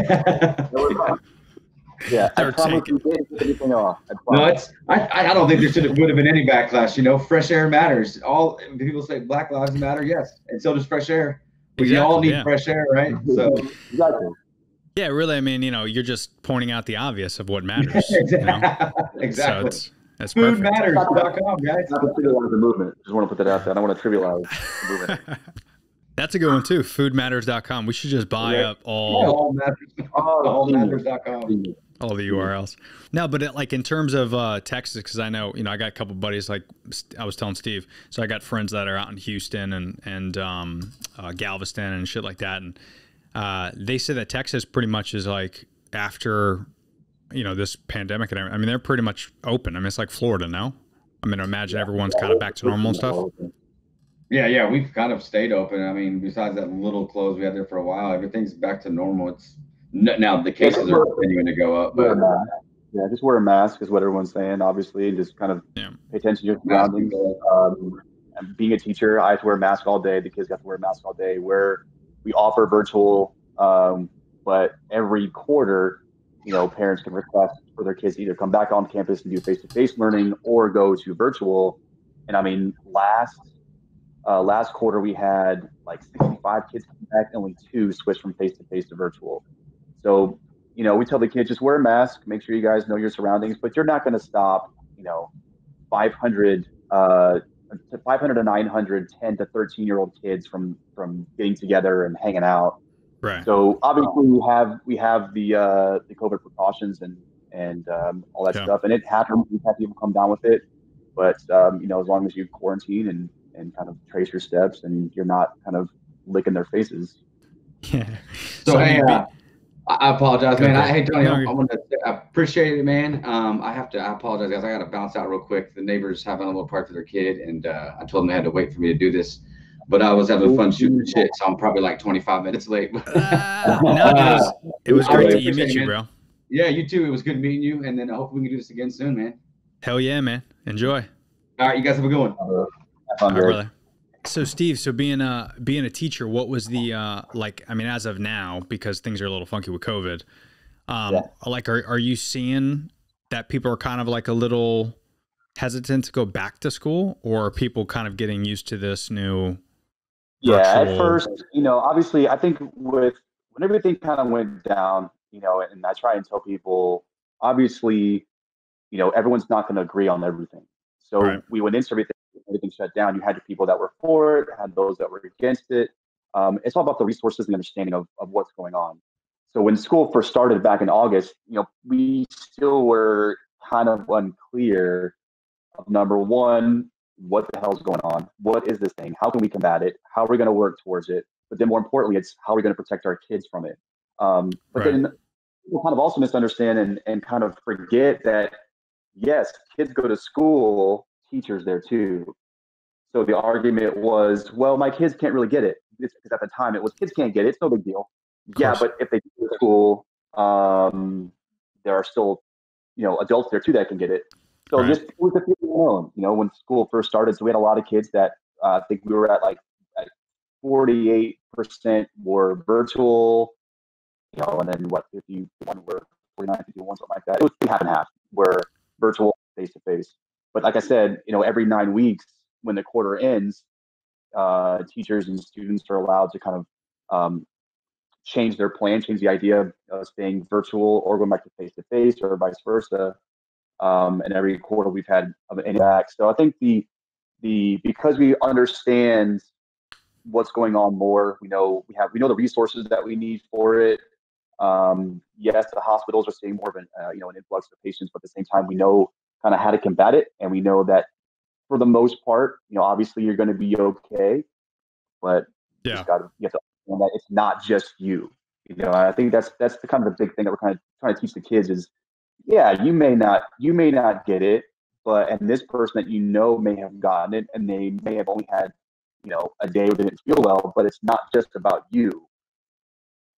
Yeah, I promise you didn't put anything off. No, I don't think there would have been any backlash. You know, Fresh Air Matters. All people say Black Lives Matter, yes, and so does fresh air. We all need fresh air, right? So exactly. Yeah, really. I mean, you know, you're just pointing out the obvious of what matters. Exactly. You know? Exactly. So that's perfect. Foodmatters.com, guys. Not to trivialize the movement. Just want to put that out there. I don't want to trivialize the movement. That's a good one too. Foodmatters.com. We should just buy up all matters.com. All the URLs. No, but in terms of Texas, because I know, you know, I got a couple buddies, like I was telling Steve, so I got friends that are out in Houston and Galveston and shit like that, and they say that Texas pretty much is like, after, you know, this pandemic and everything, I mean, they're pretty much open. I mean, it's like Florida now. I mean, I imagine everyone's kind of back to normal and stuff. Yeah, we've kind of stayed open. I mean, besides that little close we had there for a while, everything's back to normal. It's now the cases are continuing to go up, but just wear a mask is what everyone's saying, obviously, and just kind of pay attention to your surroundings. And being a teacher, I have to wear a mask all day. The kids got to wear a mask all day. We offer virtual, but every quarter, you know, parents can request for their kids to either come back on campus and do face-to-face learning or go to virtual. And I mean, last quarter we had like 65 kids come back, only 2 switched from face-to-face to virtual. So, you know, we tell the kids, just wear a mask, make sure you guys know your surroundings, but you're not going to stop, you know, 500 to 900, 10 to 13-year-old kids from getting together and hanging out. Right. So obviously we have the COVID precautions and all that stuff, and it happens. We've had people come down with it, but you know, as long as you quarantine and kind of trace your steps and you're not kind of licking their faces. Yeah. So hey, I apologize, man. Hey, Tony, I appreciate it, man. I apologize, guys. I got to bounce out real quick. The neighbor's having a little party for their kid, and I told them they had to wait for me to do this. But I was having fun shooting shit, so I'm probably like 25 minutes late. It was great to meet you, bro. Yeah, you too. It was good meeting you, and then I hope we can do this again soon, man. Hell yeah, man. Enjoy. All right, you guys have a good one. Have fun, brother. So Steve, so being a teacher, what was the like? I mean, as of now, because things are a little funky with COVID, like, are you seeing that people are kind of like a little hesitant to go back to school, or are people kind of getting used to this new? Yeah, at first, you know, obviously, I think when everything kind of went down, you know, and I try and tell people, obviously, you know, everyone's not going to agree on everything. So we went into everything shut down. You had the people that were for it, had those that were against it. It's all about the resources and understanding of what's going on. So when school first started back in August, you know, we still were kind of unclear of, number one, what the hell's going on? What is this thing? How can we combat it? How are we going to work towards it? But then more importantly, it's how are we going to protect our kids from it? Then people kind of also misunderstand and kind of forget that, yes, kids go to school, teachers there too. So the argument was, well, my kids can't really get it. It's because at the time it was kids can't get it. It's no big deal. Yeah, but if they go to school, there are still, you know, adults there too that can get it. So just it was a feeling alone, you know, when school first started. So we had a lot of kids that I think we were at like 48% were virtual, you know, and then what, 51 were 49, 51, something like that. It was half and half were virtual, face to face. But like I said, you know, every 9 weeks when the quarter ends, teachers and students are allowed to kind of change their plan, change the idea of staying virtual or going back to face to face, or vice versa. And every quarter we've had an impact. So I think the because we understand what's going on more, we know the resources that we need for it. Yes, the hospitals are seeing more of an influx of patients, but at the same time, we know kind of how to combat it. And we know that for the most part, you know, obviously you're going to be okay, but you have to understand that it's not just you, you know. I think that's the kind of the big thing that we're kind of trying to teach the kids is, yeah, you may not get it, and this person that you know may have gotten it, and they may have only had, you know, a day where they didn't feel well, but it's not just about you.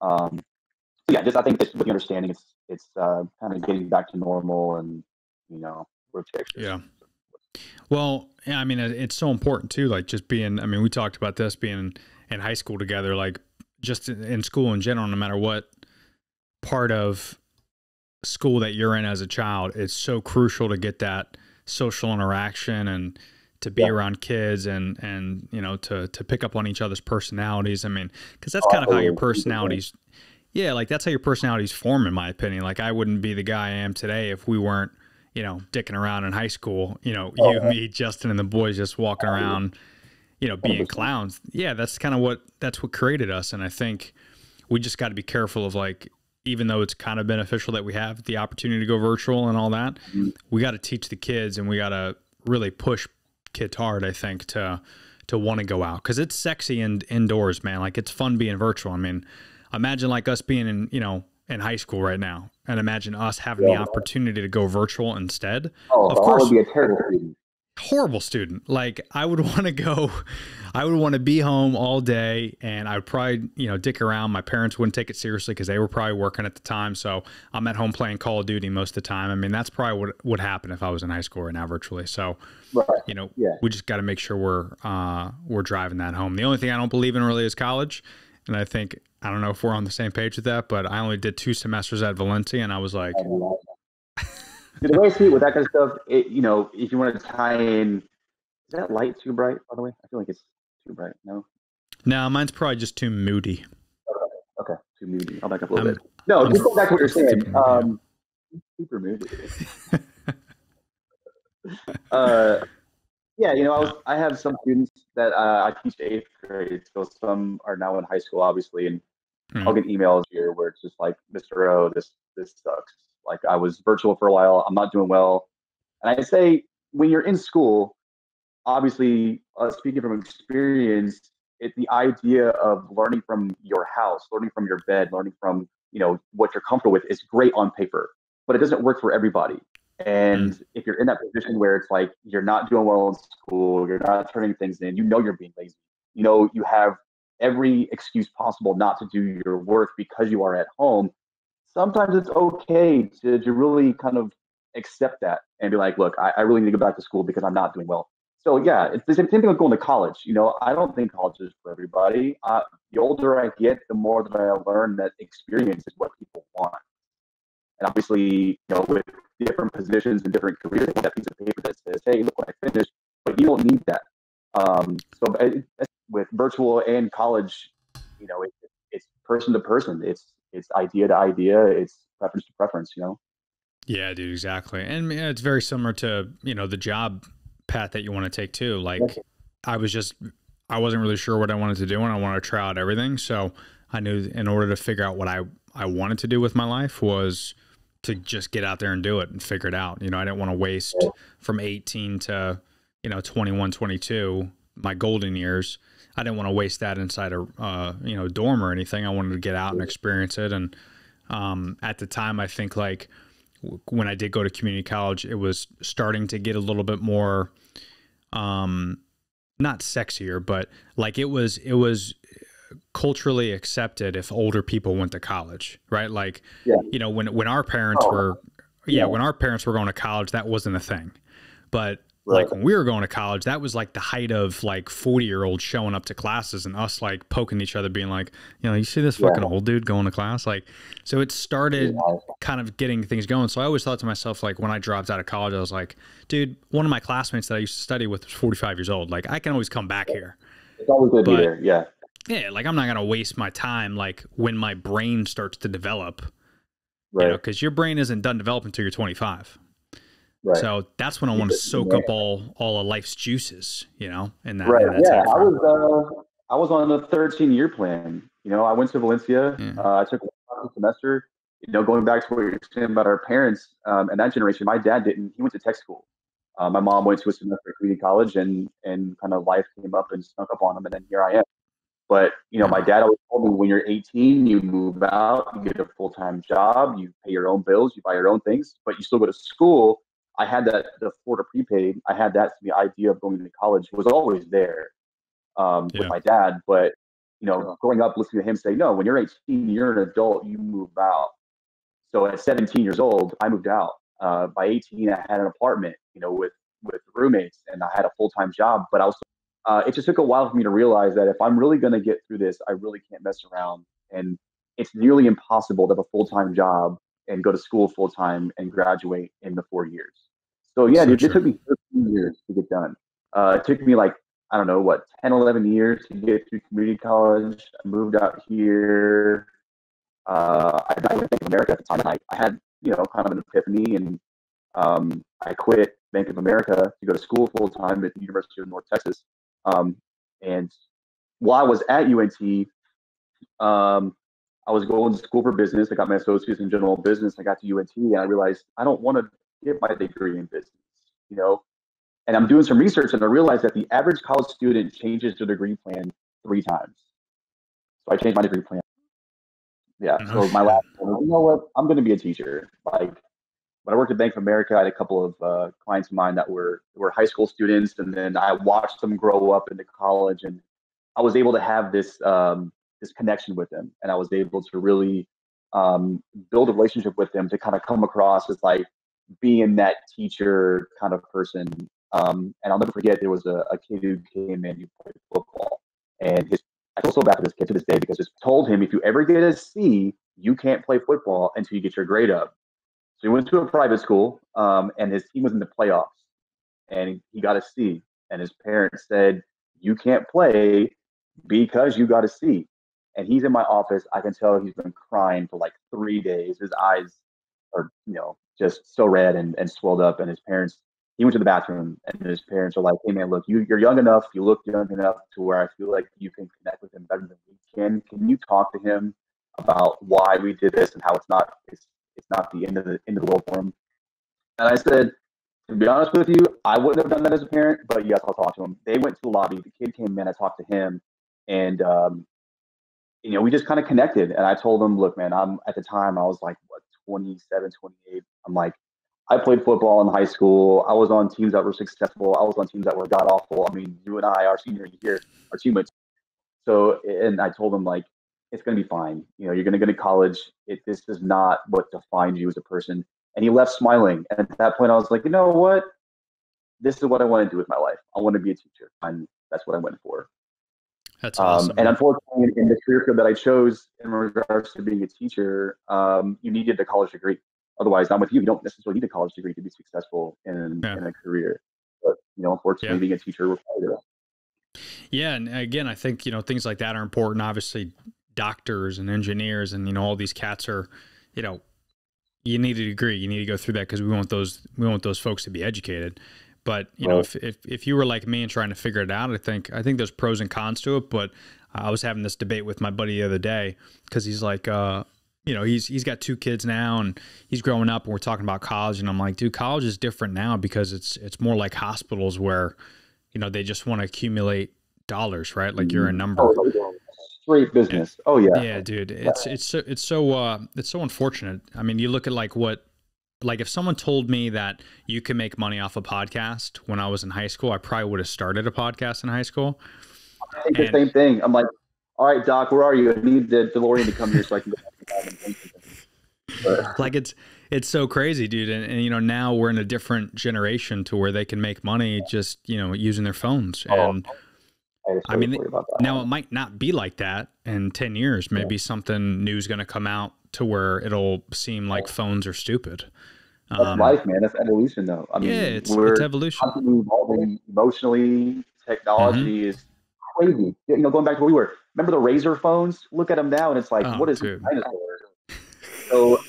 Yeah, just I think just with the understanding, it's kind of getting back to normal, and you know, we're fixing. Yeah. Well, I mean, it's so important too. Like just being, I mean, we talked about this being in high school together, like just in school in general, no matter what part of school that you're in as a child, it's so crucial to get that social interaction and to be around kids and, you know, to pick up on each other's personalities. I mean, cause that's kind of how your personalities, like that's how your personalities form, in my opinion. Like I wouldn't be the guy I am today if we weren't, you know, dicking around in high school, you know, you, me, Justin, and the boys just walking around, you know, being clowns. Yeah. That's kind of what created us. And I think we just got to be careful of, like, even though it's kind of beneficial that we have the opportunity to go virtual and all that, we got to teach the kids, and we got to really push kids hard, I think, to want to go out. Cause it's sexy and indoors, man. Like it's fun being virtual. I mean, imagine like us being in, you know, in high school right now, and imagine us having the opportunity to go virtual instead. Of course, I would be a terrible student. Horrible student. Like I would want to be home all day, and I would probably, you know, dick around. My parents wouldn't take it seriously because they were probably working at the time. So I'm at home playing Call of Duty most of the time. I mean, that's probably what would happen if I was in high school right now virtually. So, you know, we just got to make sure we're driving that home. The only thing I don't believe in really is college. And I think, I don't know if we're on the same page with that, but I only did 2 semesters at Valencia, and I was like, the way I see it with that kind of stuff, you know, if you want to tie in, is that light too bright, by the way? I feel like it's too bright, no? No, mine's probably just too moody. Okay, too moody. I'll back up a little bit. No, just go back to what you're saying. Super moody. Super moody. Yeah, you know, I have some students that I teach 8th grade, so some are now in high school, obviously, and I'll get emails here where it's just like, Mr. O, this sucks. Like I was virtual for a while. I'm not doing well. And I say, when you're in school, obviously speaking from experience, it's the idea of learning from your house, learning from your bed, learning from you know, what you're comfortable with is great on paper, but it doesn't work for everybody. And if you're in that position where it's like, you're not doing well in school, you're not turning things in, you know, you're being lazy, you know, you have every excuse possible not to do your work because you are at home. Sometimes it's okay to really kind of accept that and be like, look, I really need to go back to school because I'm not doing well. So yeah, it's the same thing with going to college. You know, I don't think college is for everybody. The older I get, the more that I learn that experience is what people want. And obviously, you know, with different positions and different careers, they want that piece of paper that says, hey, look what I finished, but you don't need that. So with virtual and college, you know, it's person to person. It's idea to idea. It's preference to preference, you know? Yeah, dude, exactly. And yeah, it's very similar to, you know, the job path that you want to take too. Like I wasn't really sure what I wanted to do, and I wanted to try out everything. So I knew in order to figure out what I wanted to do with my life was to just get out there and do it and figure it out. You know, I didn't want to waste from 18 to, you know, 21, 22, my golden years. I didn't want to waste that inside a, you know, dorm or anything. I wanted to get out and experience it. And, at the time, I think like when I did go to community college, it was starting to get a little bit more, not sexier, but like it was culturally accepted if older people went to college, right? Like, you know, when our parents were, when our parents were going to college, that wasn't a thing. But like when we were going to college, that was like the height of like 40-year-olds showing up to classes and us like poking each other, being like, you know, you see this fucking old dude going to class. Like, so it started kind of getting things going. So I always thought to myself, like when I dropped out of college, I was like, dude, one of my classmates that I used to study with was 45 years old. Like I can always come back here. It's always good to be there. Yeah. Yeah. Like I'm not going to waste my time. Like when my brain starts to develop, you know, cause your brain isn't done developing until you're 25. Right. So that's when I want to soak up all of life's juices, you know, in that. Right. That yeah. I was on the 13-year plan. You know, I went to Valencia. I took a semester, you know, going back to what you're saying about our parents and that generation, my dad didn't, he went to tech school. My mom went to a semester at community college and kind of life came up and snuck up on him. And then here I am. But, you know, my dad always told me when you're 18, you move out, you get a full-time job, you pay your own bills, you buy your own things, but you still go to school. I had that, the Florida prepaid, I had that, the idea of going to college was always there with my dad. But, you know, growing up, listening to him say, no, when you're 18, you're an adult, you move out. So at 17 years old, I moved out. By 18, I had an apartment, you know, with roommates, and I had a full-time job. But I was, it just took a while for me to realize that if I'm really going to get through this, I really can't mess around. And it's nearly impossible to have a full-time job and go to school full-time and graduate in the 4 years. So yeah, dude, it took me 13 years to get done. It took me like, I don't know what, 10, 11 years to get through community college. I moved out here. I was at Bank of America at the time. I had, you know, kind of an epiphany, and I quit Bank of America to go to school full-time at the University of North Texas. And while I was at UNT, I was going to school for business. I got my associates in general business. I got to UNT and I realized I don't want to get my degree in business, you know? And I'm doing some research and I realized that the average college student changes their degree plan 3 times. So I changed my degree plan. Yeah. So my last one, you know what? I'm going to be a teacher. Like when I worked at Bank of America, I had a couple of clients of mine that were high school students. And then I watched them grow up into college, and I was able to have this, this connection with them. And I was able to really build a relationship with them to kind of come across as like being that teacher kind of person. And I'll never forget, there was a kid who came in, who played football. And I feel so bad for this kid to this day, because I just told him, if you ever get a C, you can't play football until you get your grade up. So he went to a private school and his team was in the playoffs and he got a C. And his parents said, you can't play because you got a C. And he's in my office. I can tell he's been crying for like 3 days. His eyes are, you know, just so red and swelled up. And his parents, he went to the bathroom, and his parents are like, hey, man, look, you're young enough. You look young enough to where I feel like you can connect with him better than we can. Can you talk to him about why we did this and how it's not the end of the world for him? And I said, to be honest with you, I wouldn't have done that as a parent, but yes, I'll talk to him. They went to the lobby. The kid came in. I talked to him. And you know, we just kind of connected. And I told him, look, man, I'm at the time, I was like, what, 27, 28. I'm like, I played football in high school. I was on teams that were successful. I was on teams that were god awful. I mean, you and I, our senior year, our teammates. So, and I told him, like, it's going to be fine. You know, you're going to go to college. This is not what defines you as a person. And he left smiling. And at that point, I was like, you know what? This is what I want to do with my life. I want to be a teacher. And that's what I went for. That's awesome. And unfortunately, in the career field that I chose in regards to being a teacher, you needed a college degree. Otherwise, I'm with you. You don't necessarily need a college degree to be successful in a career. But, you know, unfortunately, being a teacher required it. Yeah. And again, I think, you know, things like that are important. Obviously, doctors and engineers and, you know, all these cats are, you know, you need a degree. You need to go through that because we want those folks to be educated. But, you know, if you were like me and trying to figure it out, I think there's pros and cons to it. But I was having this debate with my buddy the other day because he's like, you know, he's got two kids now and he's growing up and we're talking about college. And I'm like, dude, college is different now because it's more like hospitals where, you know, they just want to accumulate dollars, right? Like you're a number. Oh, straight business. And, oh, yeah. Yeah, dude. It's so unfortunate. I mean, you look at like what. Like if someone told me that you can make money off a podcast when I was in high school, I probably would have started a podcast in high school. I think the same thing. I'm like, all right, Doc, where are you? I need the DeLorean to come here so I can go. Like it's so crazy, dude. And, you know, now we're in a different generation to where they can make money just, you know, using their phones. And I mean, now it might not be like that in 10 years. Maybe something new is going to come out to where it'll seem like phones are stupid. That's life, man. That's evolution, though. I mean, yeah, it's evolution. Evolving emotionally, technology is crazy. You know, going back to where we were. Remember the razor phones? Look at them now, and it's like, oh, what is a dinosaur? So,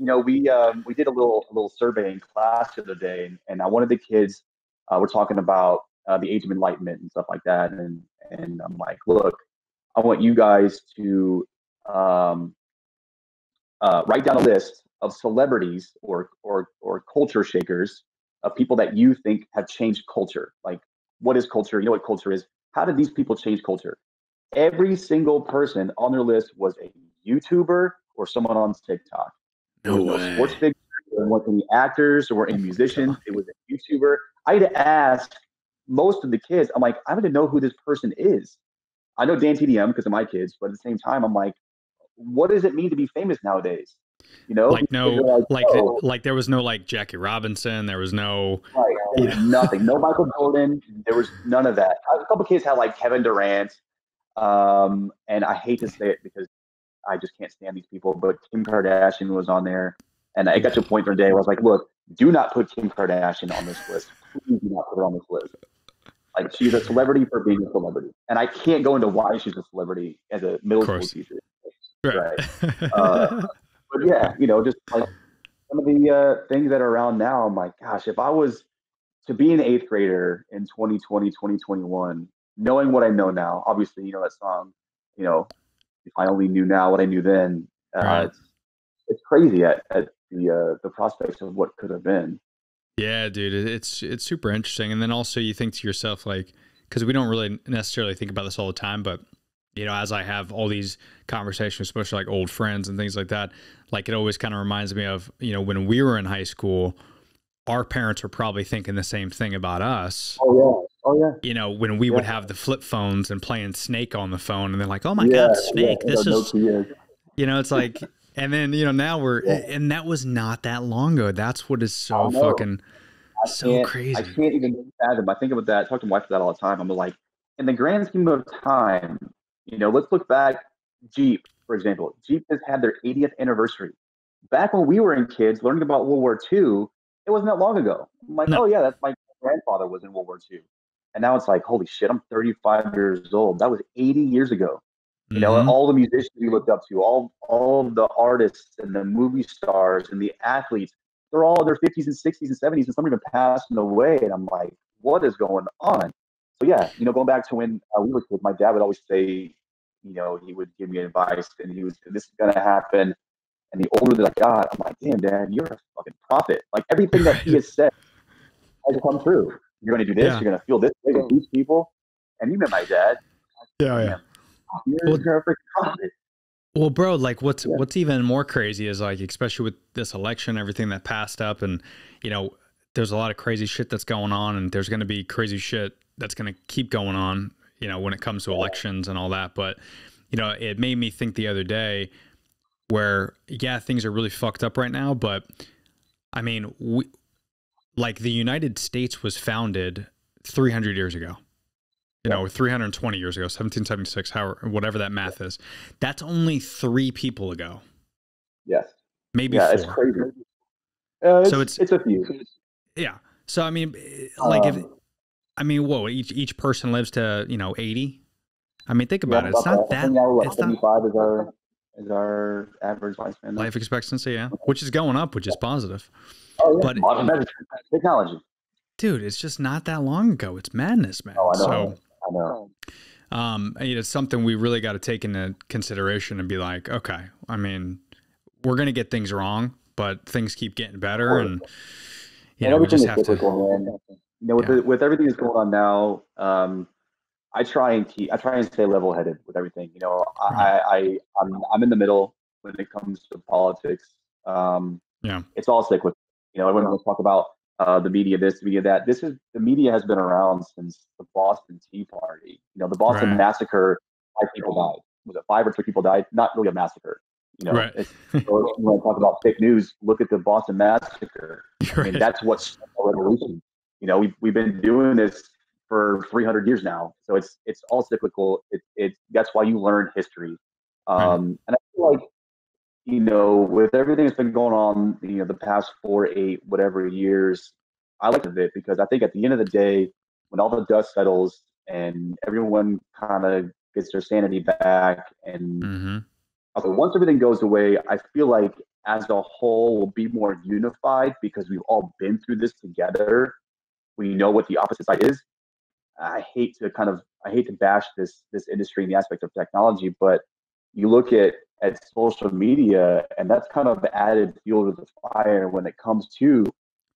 you know, we did a little survey in class the other day, and I wanted the kids. We're talking about the Age of Enlightenment and stuff like that, and I'm like, look, I want you guys to. Write down a list of celebrities or culture shakers of people that you think have changed culture. Like, what is culture? You know what culture is. How did these people change culture? Every single person on their list was a YouTuber or someone on TikTok. No way. Sports figures, there weren't any actors, there weren't any musicians. It was a YouTuber. I had to ask most of the kids. I'm like, I don't even know who this person is. I know Dan TDM because of my kids, but at the same time, I'm like, what does it mean to be famous nowadays? You know, like like there was no like Jackie Robinson. There was no nothing. No Michael Jordan. There was none of that. A couple of kids had like Kevin Durant. And I hate to say it because I just can't stand these people, but Kim Kardashian was on there. And I got to a point during the day where I was like, look, do not put Kim Kardashian on this list. Please do not put her on this list. Like she's a celebrity for being a celebrity. And I can't go into why she's a celebrity as a middle school teacher. Right. But yeah, you know, just like some of the things that are around now, I'm like, gosh, if I was to be an eighth grader in 2020, 2021, knowing what I know now, obviously, you know, that song, you know, if I only knew now what I knew then, right. It's crazy at the prospects of what could have been. Yeah, dude, it's super interesting. And then also you think to yourself, like, because we don't really necessarily think about this all the time, but you know, as I have all these conversations, especially like old friends and things like that, like it always kind of reminds me of, you know, when we were in high school, our parents were probably thinking the same thing about us. Oh, yeah. Oh, yeah. You know, when we would have the flip phones and playing Snake on the phone and they're like, oh my God, Snake, this is, you know, it's like, and then, you know, now we're, and that was not that long ago. That's what is so fucking so crazy. I can't even fathom. I think about that. I talk to my wife about that all the time. I'm like, in the grand scheme of time, you know, let's look back. Jeep, for example. Jeep has had their 80th anniversary. Back when we were in kids learning about World War II, it wasn't that long ago. I'm like, oh yeah, that's my grandfather was in World War II. And now it's like, holy shit, I'm 35 years old. That was 80 years ago. You know, and all the musicians we looked up to, all the artists and the movie stars and the athletes, they're all in their 50s and 60s and 70s, and some even passing away. And I'm like, what is going on? So yeah, you know, going back to when we were kids, my dad would always say, you know, he would give me advice, and he was, this is gonna happen. And the older that I got, I'm like, damn, Dad, you're a fucking prophet. Like everything that he has said has come true. You're gonna do this. You're gonna feel this way to these people. And he met my dad. Yeah, yeah. Well, bro, like what's even more crazy is, like, especially with this election, everything that passed up, and, you know, there's a lot of crazy shit that's going on, and there's going to be crazy shit that's going to keep going on, you know, when it comes to elections and all that. But, you know, it made me think the other day where, yeah, things are really fucked up right now. But I mean, like the United States was founded 300 years ago. You know, 320 years ago, 1776, however, whatever that math is. That's only 3 people ago. Yes. Maybe 4. It's crazy. So it's a few. Yeah. So, I mean, like, if, I mean, whoa, each person lives to, you know, 80. I mean, think about it. It's not that. It's 75 is our average lifespan. Life expectancy, yeah. Which is going up, which is positive. Oh, yeah. But technology. Dude, it's just not that long ago. It's madness, man. Oh, I know. So, it's something we really got to take into consideration and be like, okay, I mean, we're going to get things wrong, but things keep getting better. And you know, we just have to, with everything that's going on now, I try and stay level headed with everything. You know, I'm in the middle when it comes to politics. It's all cyclical. You know, everyone will talk about the media, this, the media, that. The media has been around since the Boston Tea Party. You know, the Boston massacre, 5 people died. Was it 5 or 3 people died? Not really a massacre. You know, it's, so if you want to talk about fake news, look at the Boston massacre. I mean, that's what's a revolution. You know, we've been doing this for 300 years now, so it's all cyclical. It's that's why you learn history. And I feel like, you know, with everything that's been going on, you know, the past 4, 8, whatever years, I like it because I think at the end of the day, when all the dust settles and everyone kind of gets their sanity back, and once everything goes away, I feel like as a whole we'll be more unified because we've all been through this together. We know what the opposite side is. I hate to bash this industry and the aspect of technology, but you look at social media, and that's kind of added fuel to the fire when it comes to,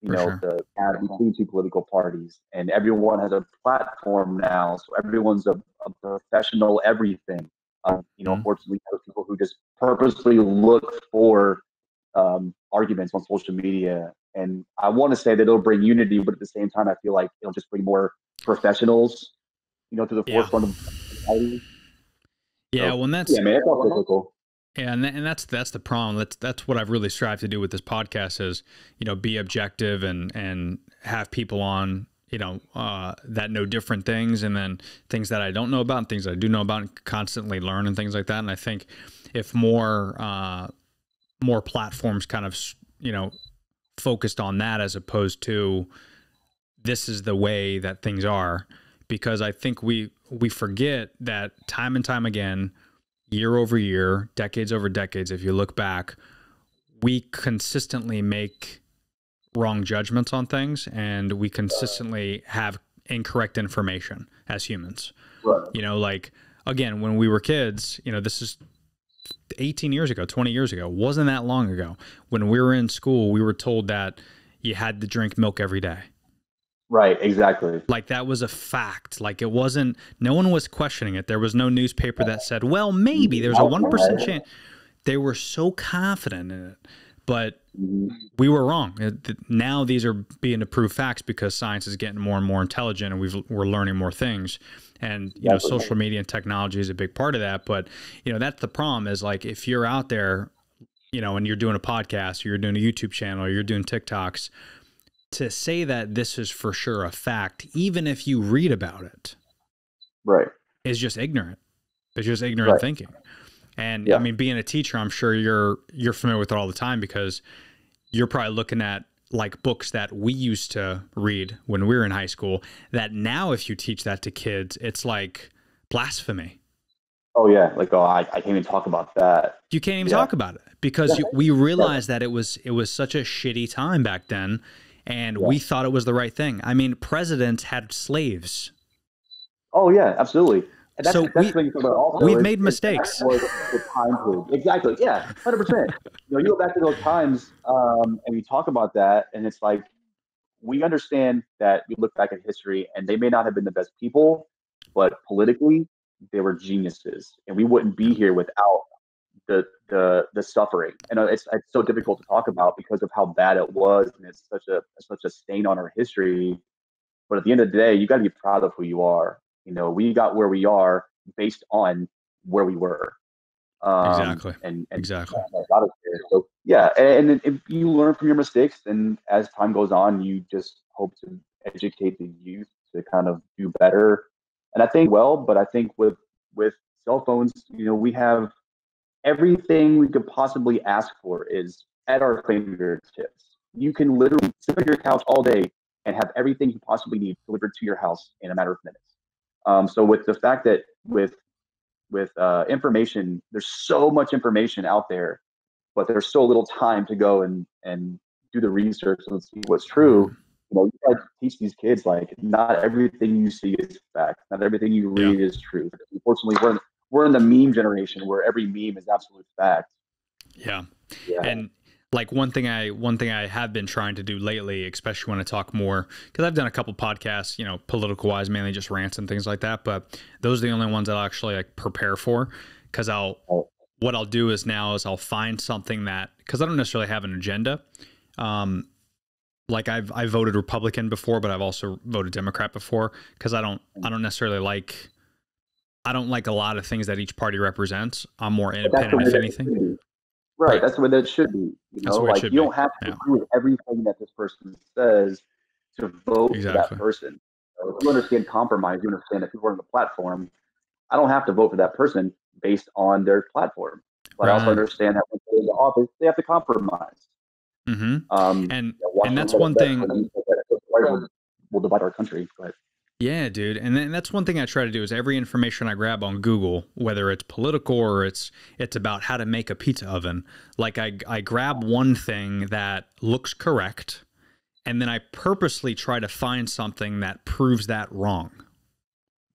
you know, the between 2 political parties, and everyone has a platform now, so everyone's a professional everything. You know, unfortunately, those people who just purposely look for arguments on social media, and I want to say that it'll bring unity, but at the same time, I feel like it'll just bring more professionals, you know, to the forefront of society. Yeah, so, well, that's man, it's all cyclical. Yeah, and that's the problem. That's what I've really strived to do with this podcast is, you know, be objective and have people on, you know, that know different things, and then things that I don't know about and things that I do know about, and constantly learn and things like that. And I think if more platforms kind of, you know, focused on that as opposed to this is the way that things are, because I think we forget that time and time again, year over year, decades over decades, if you look back, we consistently make wrong judgments on things, and we consistently have incorrect information as humans. You know, like, again, when we were kids, you know, this is 18 years ago, 20 years ago, wasn't that long ago. When we were in school, we were told that you had to drink milk every day. Right, exactly. Like, that was a fact. Like, it wasn't, no one was questioning it. There was no newspaper that said, well, maybe there's a 1% chance. They were so confident in it, but we were wrong. Now these are being approved facts because science is getting more and more intelligent, and we're learning more things. And, you know, social media and technology is a big part of that. But, you know, that's the problem is, like, if you're out there, you know, and you're doing a podcast, or you're doing a YouTube channel, or you're doing TikToks, to say that this is for sure a fact, even if you read about it, is just ignorant. It's just ignorant thinking. And I mean, being a teacher, I'm sure you're familiar with it all the time, because you're probably looking at, like, books that we used to read when we were in high school that now, if you teach that to kids, it's like blasphemy. Oh yeah. Like, oh, I can't even talk about that. You can't even talk about it because we realized that it was such a shitty time back then. And we thought it was the right thing. I mean, presidents had slaves. Oh yeah, absolutely. And that's, so that's we've made mistakes. Exactly. Yeah, 100%. You know, you go back to those times, and we talk about that, and it's like, we understand that we look back at history, and they may not have been the best people, but politically, they were geniuses, and we wouldn't be here without the suffering. And it's so difficult to talk about because of how bad it was, and it's such a stain on our history. But at the end of the day, you got to be proud of who you are. You know, we got where we are based on where we were. Exactly. And exactly. So yeah, and if you learn from your mistakes, then as time goes on, you just hope to educate the youth to kind of do better. And I think with cell phones, you know, we have everything we could possibly ask for is at our fingertips. You can literally sit on your couch all day and have everything you possibly need delivered to your house in a matter of minutes. So with the fact that with information, there's so much information out there, but there's so little time to go and do the research and see what's true. You know, you gotta teach these kids, like, not everything you see is fact. Not everything you read is true. Unfortunately, we're in the meme generation where every meme is absolute fact. Yeah. And like one thing I have been trying to do lately, especially when I talk more, because I've done a couple podcasts, you know, political wise, mainly just rants and things like that. But those are the only ones that I'll actually like prepare for, because what I'll do is I'll find something that, because I don't necessarily have an agenda. Like I voted Republican before, but I've also voted Democrat before, because I don't necessarily like, I don't like a lot of things that each party represents. I'm more independent, if anything. Right. That's the way that it should be. You know, like you don't have to agree with everything that this person says to vote for that person. So if you understand compromise, you understand that people are on the platform. I don't have to vote for that person based on their platform, but I also understand that when they're in the office, they have to compromise. Mm-hmm. And that's one thing. We'll divide our country, but yeah, dude. And then that's one thing I try to do is every information I grab on Google, whether it's political or it's about how to make a pizza oven. Like I grab one thing that looks correct, and then I purposely try to find something that proves that wrong.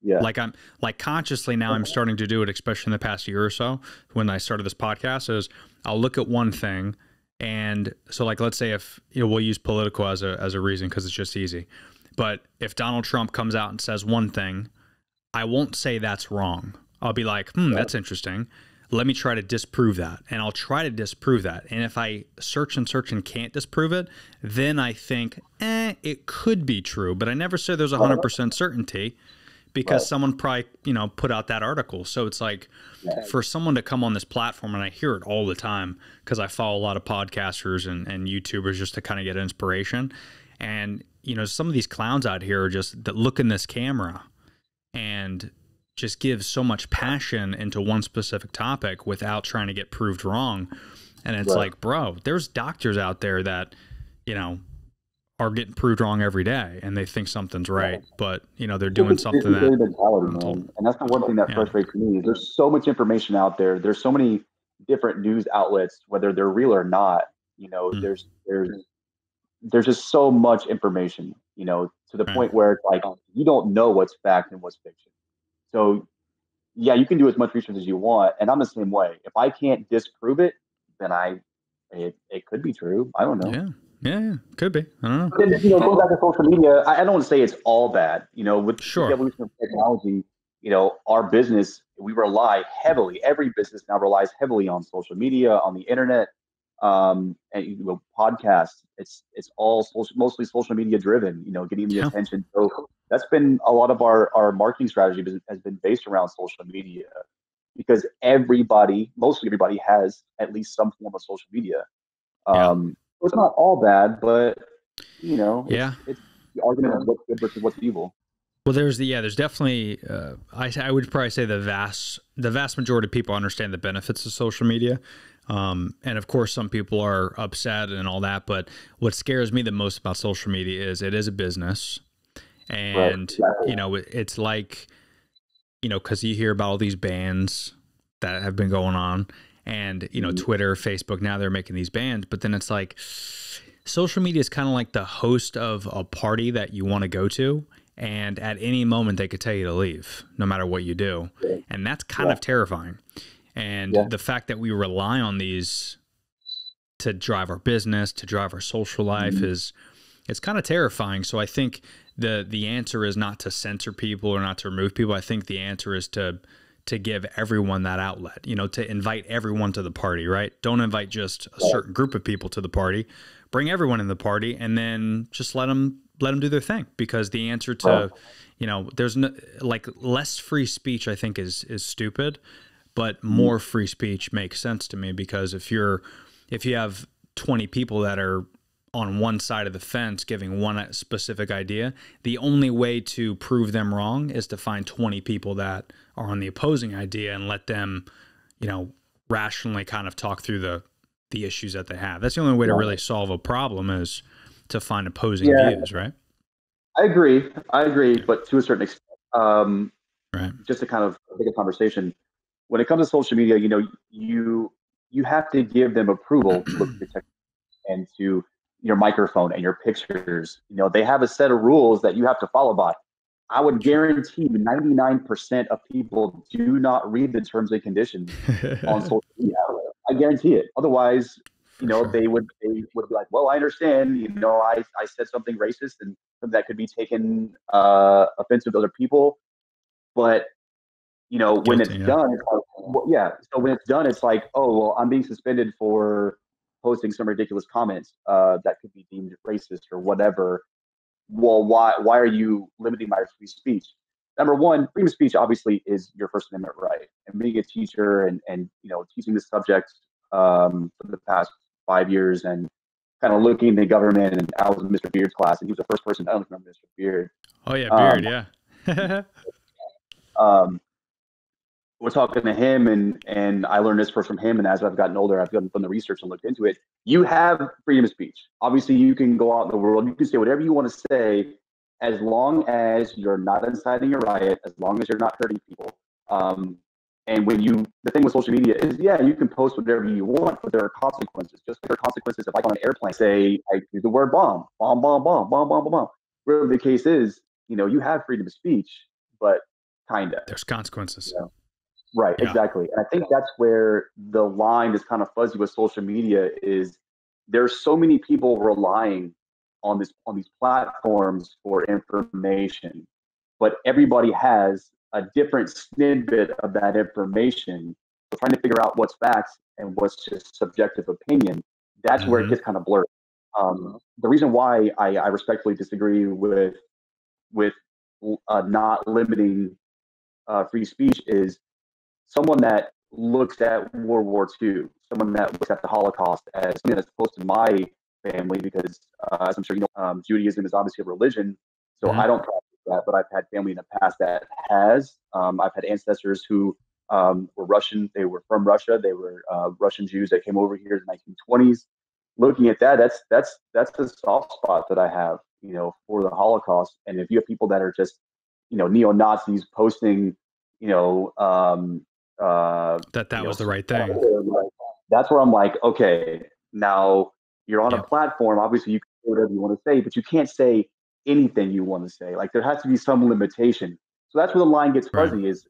Yeah. Like I'm like consciously now I'm starting to do it, especially in the past year or so when I started this podcast, is I'll look at one thing. And so like, let's say if, you know, we'll use political as a reason, cause it's just easy. But if Donald Trump comes out and says one thing, I won't say that's wrong. I'll be like, that's interesting. Let me try to disprove that. And I'll try to disprove that. And if I search and search and can't disprove it, then I think, it could be true, but I never say there's 100% certainty, because someone probably, you know, put out that article. So it's like for someone to come on this platform, and I hear it all the time because I follow a lot of podcasters and YouTubers just to kind of get inspiration. And, you know, some of these clowns out here are just that look in this camera and just give so much passion into one specific topic without trying to get proved wrong. And it's like, bro, there's doctors out there that, you know, are getting proved wrong every day, and they think something's right, but you know they're doing something that. And that's the one thing that frustrates me. There's so much information out there. There's so many different news outlets, whether they're real or not. You know, there's just so much information. You know, to the point where it's like you don't know what's fact and what's fiction. So, yeah, you can do as much research as you want, and I'm the same way. If I can't disprove it, then it could be true. I don't know. Yeah. Yeah, could be. I don't know. But then, you know, going back to social media, I don't want to say it's all bad. You know, with the evolution of technology, you know, our business, we rely heavily. Every business now relies heavily on social media, on the internet, and you know, podcasts. It's all mostly social media driven. You know, getting the attention. So that's been a lot of our marketing strategy has been based around social media, because everybody, mostly everybody, has at least some form of social media. Well, it's not all bad, but you know, it's the argument of what's good versus what's evil. Well, there's definitely, I would probably say the vast majority of people understand the benefits of social media. And of course some people are upset and all that, but what scares me the most about social media is it is a business, and you know, it's like, you know, cause you hear about all these bans that have been going on. And, you know, Twitter, Facebook, now they're making these bans. But then it's like social media is kind of like the host of a party that you want to go to. And at any moment, they could tell you to leave, no matter what you do. And that's kind of terrifying. And the fact that we rely on these to drive our business, to drive our social life is, it's kind of terrifying. So I think the answer is not to censor people or not to remove people. I think the answer is to give everyone that outlet, you know, to invite everyone to the party, right? Don't invite just a certain group of people to the party, bring everyone in the party, and then just let them do their thing, because the answer to, you know, there's no, like, less free speech, I think is stupid, but more free speech makes sense to me, because if you have 20 people that are on one side of the fence giving one specific idea, the only way to prove them wrong is to find 20 people that are on the opposing idea and let them, you know, rationally kind of talk through the issues that they have. That's the only way to really solve a problem, is to find opposing views, right? I agree, but to a certain extent, right. Just to kind of make a conversation, when it comes to social media, you know, you have to give them approval to look at your technology and to your microphone and your pictures. You know, they have a set of rules that you have to follow by. I would guarantee 99% of people do not read the terms and conditions on social media. I guarantee it. Otherwise, you know, they would be like, well, I understand, you know, I said something racist and that could be taken offensive to other people. But, you know, when it's done, it's like, well, yeah. So when it's done, it's like, oh, well, I'm being suspended for posting some ridiculous comments that could be deemed racist or whatever. Well, why are you limiting my free speech? Number one, freedom of speech obviously is your First Amendment right. And being a teacher and you know, teaching the subject for the past 5 years, and kind of looking at the government, and I was in Mr. Beard's class, and he was the first person. I don't remember Mr. Beard. Oh yeah, Beard, yeah. We're talking to him, and I learned this first from him, and as I've gotten older, I've done the research and looked into it. You have freedom of speech. Obviously, you can go out in the world, you can say whatever you want to say, as long as you're not inciting a riot, as long as you're not hurting people. And the thing with social media is, yeah, you can post whatever you want, but there are consequences. Just there are consequences. If I go on an airplane, say I use the word bomb, bomb, bomb, bomb, bomb, bomb, bomb, bomb. Wherever the case is, you know, you have freedom of speech, but kinda there's consequences. You know? Right, yeah. Exactly. And I think that's where the line is kind of fuzzy with social media, is there's so many people relying on these platforms for information, but everybody has a different snippet of that information. We're trying to figure out what's facts and what's just subjective opinion. That's where it gets kind of blurred. The reason why I respectfully disagree with not limiting free speech is, someone that looks at World War II, someone that looks at the Holocaust as something that's close to my family, because as I'm sure you know, Judaism is obviously a religion, so I don't practice that, but I've had family in the past that has. I've had ancestors who were Russian. They were from Russia. They were Russian Jews that came over here in the 1920s. Looking at that, that's the soft spot that I have, you know, for the Holocaust. And if you have people that are just, you know, neo-Nazis posting, you know, that was the right thing. That's where I'm like, okay, now you're on a platform. Obviously, you can say whatever you want to say, but you can't say anything you want to say. Like, there has to be some limitation. So that's where the line gets fuzzy. Is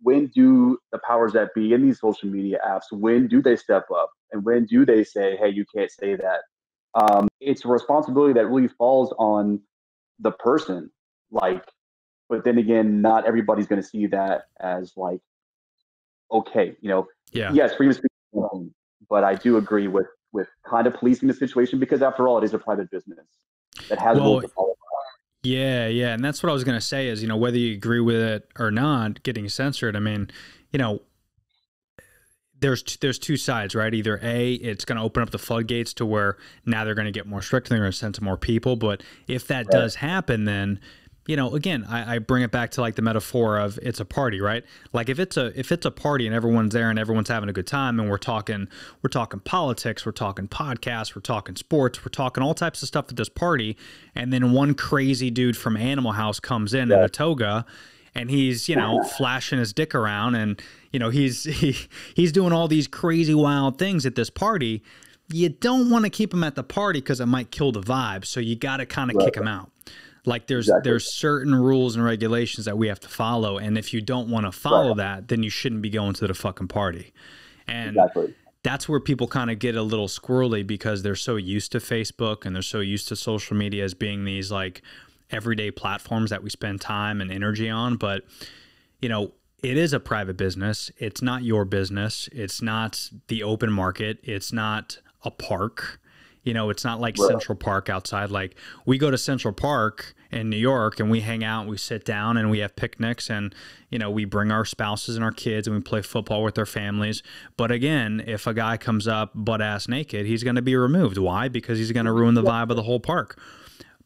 when do the powers that be in these social media apps, when do they step up, and when do they say, hey, you can't say that? It's a responsibility that really falls on the person. Like, but then again, not everybody's going to see that as like, okay, you know, yes, freedom of speech, but I do agree with kind of policing the situation, because after all, it is a private business that has rules to follow. Yeah. And that's what I was going to say is, you know, whether you agree with it or not, getting censored, I mean, you know, there's two sides, right? Either A, it's going to open up the floodgates to where now they're going to get more strict and they're going to censor more people. But if that does happen, then, you know, again, I bring it back to like the metaphor of it's a party, right? Like if it's a party and everyone's there and everyone's having a good time, and we're talking politics, we're talking podcasts, we're talking sports, we're talking all types of stuff at this party, and then one crazy dude from Animal House comes in a toga, and he's, you know, flashing his dick around, and, you know, he's doing all these crazy wild things at this party. You don't want to keep him at the party because it might kill the vibe, so you got to kind of kick him out. Like there's certain rules and regulations that we have to follow, and if you don't want to follow that, then you shouldn't be going to the fucking party. And that's where people kind of get a little squirrely, because they're so used to Facebook and they're so used to social media as being these like everyday platforms that we spend time and energy on. But, you know, it is a private business. It's not your business. It's not the open market. It's not a park. You know, it's not like Central Park outside. Like, we go to Central Park in New York and we hang out and we sit down and we have picnics and, you know, we bring our spouses and our kids and we play football with their families. But again, if a guy comes up butt-ass naked, he's going to be removed. Why? Because he's going to ruin the vibe of the whole park.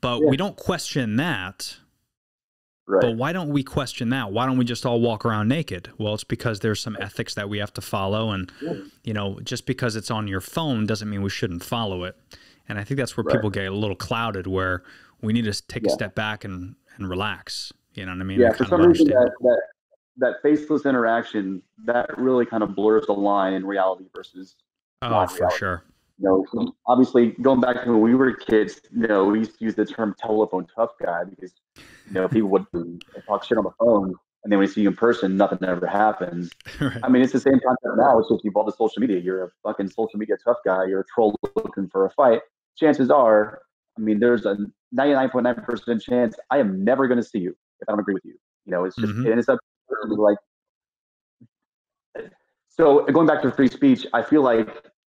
But we don't question that. Right. But why don't we question that? Why don't we just all walk around naked? Well, it's because there's some ethics that we have to follow. And, you know, just because it's on your phone doesn't mean we shouldn't follow it. And I think that's where people get a little clouded, where we need to take a step back and relax. You know what I mean? Yeah, for some reason that faceless interaction, that really kind of blurs the line in reality versus not reality. For sure. You know, obviously, going back to when we were kids, you know, we used to use the term telephone tough guy because, you know, people would talk shit on the phone, and then when you see you in person, nothing ever happens. Right. I mean, it's the same concept now. It's just you've all the social media. You're a fucking social media tough guy. You're a troll looking for a fight. Chances are, I mean, there's a 99.9% chance I am never going to see you if I don't agree with you. You know, it's just and it's up to like. So going back to free speech, I feel like.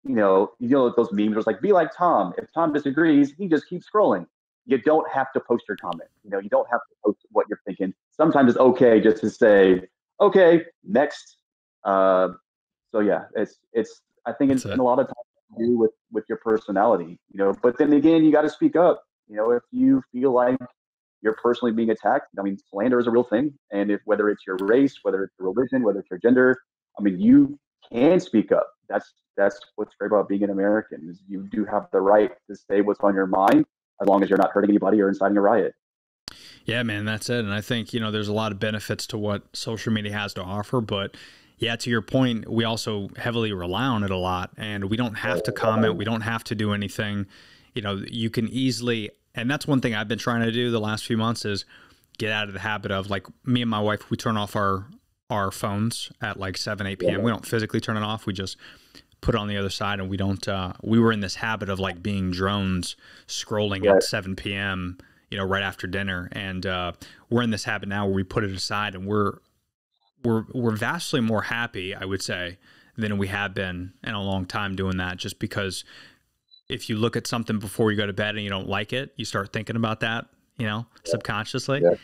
You know those memes was like, be like Tom. If Tom disagrees, he just keeps scrolling. You don't have to post your comment. You know, you don't have to post what you're thinking. Sometimes it's okay just to say, okay, next. So yeah, it's I think it's a lot of time to do with your personality, you know, but then again, you got to speak up. You know, if you feel like you're personally being attacked, I mean, slander is a real thing. And if, whether it's your race, whether it's your religion, whether it's your gender, I mean, you can speak up. That's what's great about being an American, is you do have the right to say what's on your mind as long as you're not hurting anybody or inciting a riot. Yeah, man, that's it. And I think, you know, there's a lot of benefits to what social media has to offer, but yeah, to your point, we also heavily rely on it a lot, and we don't have to comment. We don't have to do anything. You know, you can easily, and that's one thing I've been trying to do the last few months is get out of the habit of, like, me and my wife, we turn off our phones at like 7, 8 p.m. We don't physically turn it off. We just put it on the other side, and we don't, we were in this habit of like being drones scrolling at 7 p.m., you know, right after dinner. And, we're in this habit now where we put it aside, and we're vastly more happy, I would say, than we have been in a long time doing that, just because if you look at something before you go to bed and you don't like it, you start thinking about that, you know, subconsciously. Yeah.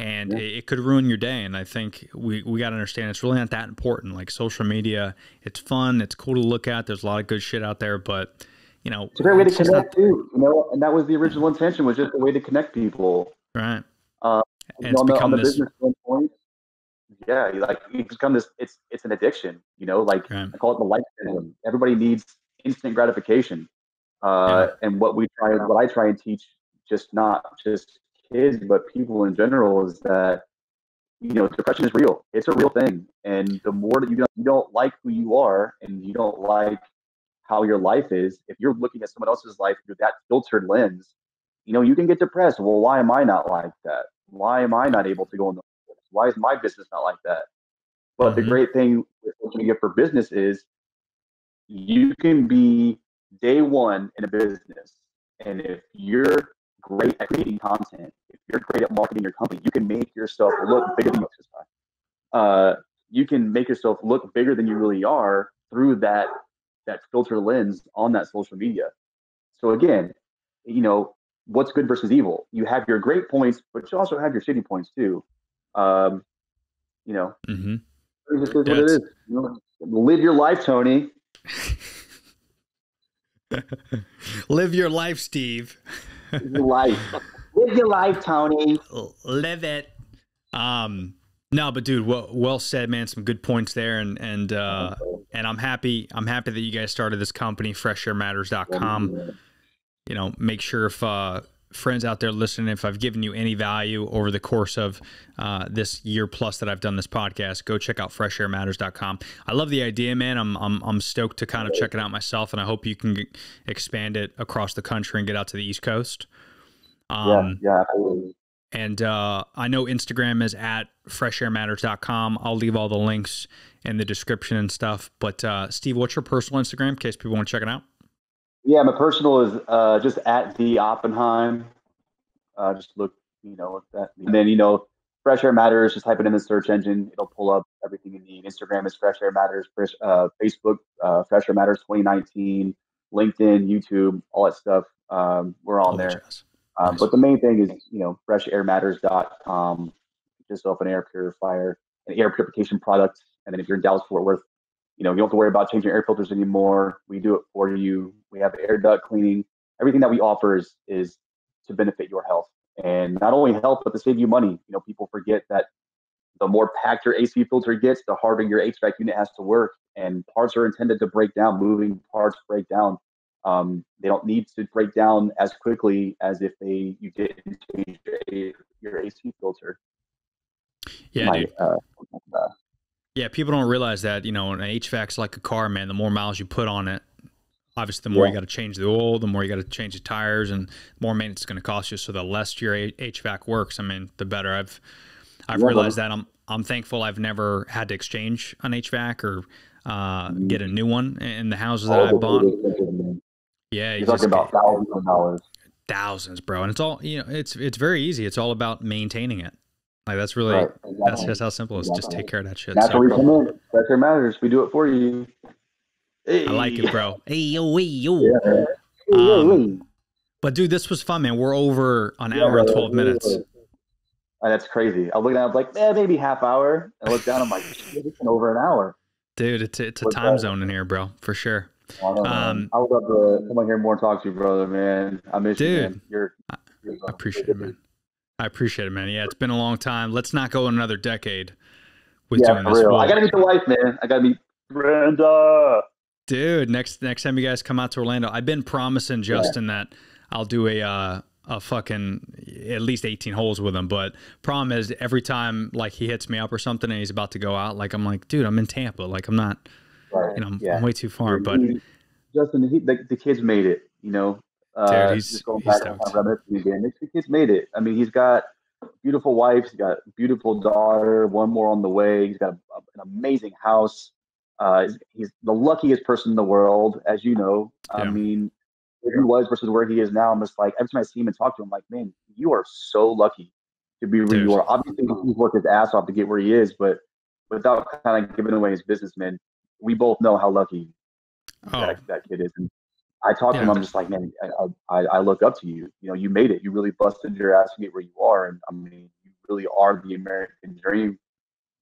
And it could ruin your day. And I think we got to understand it's really not that important. Like, social media, it's fun. It's cool to look at. There's a lot of good shit out there. But, you know, it's a great way to connect too. You know, and that was the original intention, was just a way to connect people. Right. And it's become this. Yeah, like, it's become this. It's an addiction. You know, like, I call it the life syndrome. Everybody needs instant gratification. And what I try and teach, just not just kids, but people in general, is that, you know, depression is real. It's a real thing. And the more that you don't like who you are, and you don't like how your life is, if you're looking at someone else's life through that filtered lens, you know, you can get depressed. Well, why am I not like that? Why am I not able to go in the business? Why is my business not like that? But the great thing with social media for business is you can be day one in a business. And if you're great at creating content, if you're great at marketing your company, you can make yourself look bigger than you you can make yourself look bigger than you really are through that filter lens on that social media. So again, you know, what's good versus evil? You have your great points, but you also have your shitty points too. You know, it's what it is. You know, live your life, Tony. Live your life, Steve. Live your life, Tony. Live it. No, but dude, well said, man. Some good points there, and I'm happy that you guys started this company, FreshAirMatters.com. You know, make sure, if friends out there listening, if I've given you any value over the course of this year plus that I've done this podcast, go check out FreshAirMatters.com. I love the idea, man. I'm stoked to kind of check it out myself, and I hope you can expand it across the country and get out to the East Coast. Yeah, absolutely. And I know Instagram is at FreshAirMatters.com. I'll leave all the links in the description and stuff. But Steve, what's your personal Instagram in case people want to check it out? Yeah, my personal is just at the Oppenheim. Just look you know, that. And then, you know, Fresh Air Matters, just type it in the search engine. It'll pull up everything you need. Instagram is Fresh Air Matters, Facebook, Fresh Air Matters 2019, LinkedIn, YouTube, all that stuff. We're on there. Nice. But the main thing is, you know, freshairmatters.com, just open air purifier and air purification products. And then if you're in Dallas, Fort Worth, you know, you don't have to worry about changing air filters anymore. We do it for you. We have air duct cleaning. Everything that we offer is to benefit your health, and not only health, but to save you money. You know, people forget that the more packed your AC filter gets, the harder your HVAC unit has to work, and parts are intended to break down. Moving parts break down. They don't need to break down as quickly as if you didn't change your AC filter. Yeah, dude. Yeah, people don't realize that, you know, an HVAC's like a car, man. The more miles you put on it, obviously, the more you got to change the oil, the more you got to change the tires, and the more maintenance it's going to cost you. So the less your HVAC works, I mean, the better. I've realized that. I'm thankful I've never had to exchange an HVAC or get a new one in the houses that I bought. Yeah, you're talking about thousands of dollars. Thousands, bro, and it's all, you know. It's very easy. It's all about maintaining it. Like that's really, right. Exactly. That's just how simple it is. Exactly. Just take care of that shit. That's where we come in. That's what matters. We do it for you. Hey. I like it, bro. Hey, yo, hey, yo. Yeah. But dude, this was fun, man. We're over an hour and 12 minutes. Oh, that's crazy. I look down, I'm like, maybe half hour. I look down, I'm like, it's been over an hour. Dude, it's a time zone in here, bro, for sure. I would love to come on here more and talk to you, brother, man. I miss you, man. I appreciate it, man. I appreciate it, man. Yeah, it's been a long time. Let's not go another decade with doing this. Well, I gotta meet the wife, man. I gotta meet Brenda. Dude, next time you guys come out to Orlando, I've been promising Justin that I'll do a fucking at least 18 holes with him. But problem is, every time like he hits me up or something and he's about to go out, like I'm like, dude, I'm in Tampa. Like I'm not, you know, I'm way too far. Justin, the kids made it, you know. Dude, just going back to again. The kids made it. I mean, he's got beautiful wife. He's got a beautiful daughter. One more on the way. He's got an amazing house. He's the luckiest person in the world, as you know. Yeah. I mean, where he was versus where he is now, I'm just like, every time I see him and talk to him, I'm like, man, you are so lucky to be where you are. Obviously, he's worked his ass off to get where he is, but without kind of giving away his business, man, we both know how lucky that kid is. And, I talk to him. I'm just like, man, I look up to you. You know, you made it. You really busted your ass to get where you are, and I mean, you really are the American dream.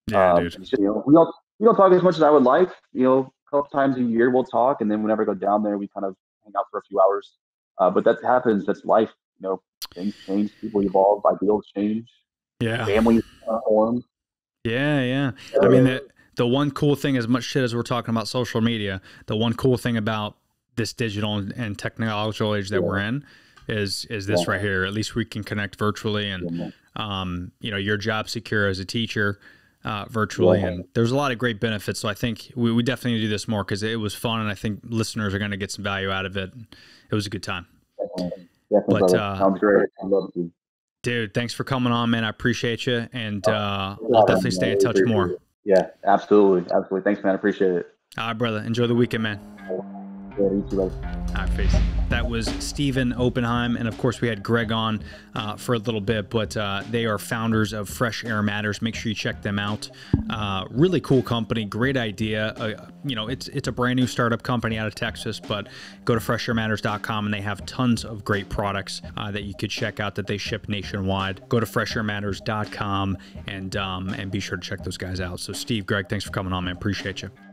Yeah, dude. Just, you know, we don't talk as much as I would like. You know, a couple times a year we'll talk, and then whenever I go down there, we kind of hang out for a few hours. But that happens. That's life. You know, things change, people evolve, ideals change. Yeah, families form. Yeah. I mean, the one cool thing, as much shit as we're talking about social media, the one cool thing about this digital and technological age that we're in is this right here. At least we can connect virtually, and you know, your job secure as a teacher virtually, and there's a lot of great benefits. So I think we definitely need to do this more because it was fun, and I think listeners are going to get some value out of it. It was a good time. But sounds great. I love you, dude. Thanks for coming on, man. I appreciate you, and I'll definitely stay in touch more. Yeah, absolutely. Thanks, man. I appreciate it. All right, brother. Enjoy the weekend, man. All right, peace. That was Steven Oppenheim, and of course we had Greg on for a little bit, but they are founders of Fresh Air Matters. Make sure you check them out. Really cool company, great idea. You know, it's a brand new startup company out of Texas, but go to freshairmatters.com and they have tons of great products that you could check out that they ship nationwide. Go to freshairmatters.com and be sure to check those guys out. So Steve, Greg, thanks for coming on, man. Appreciate you.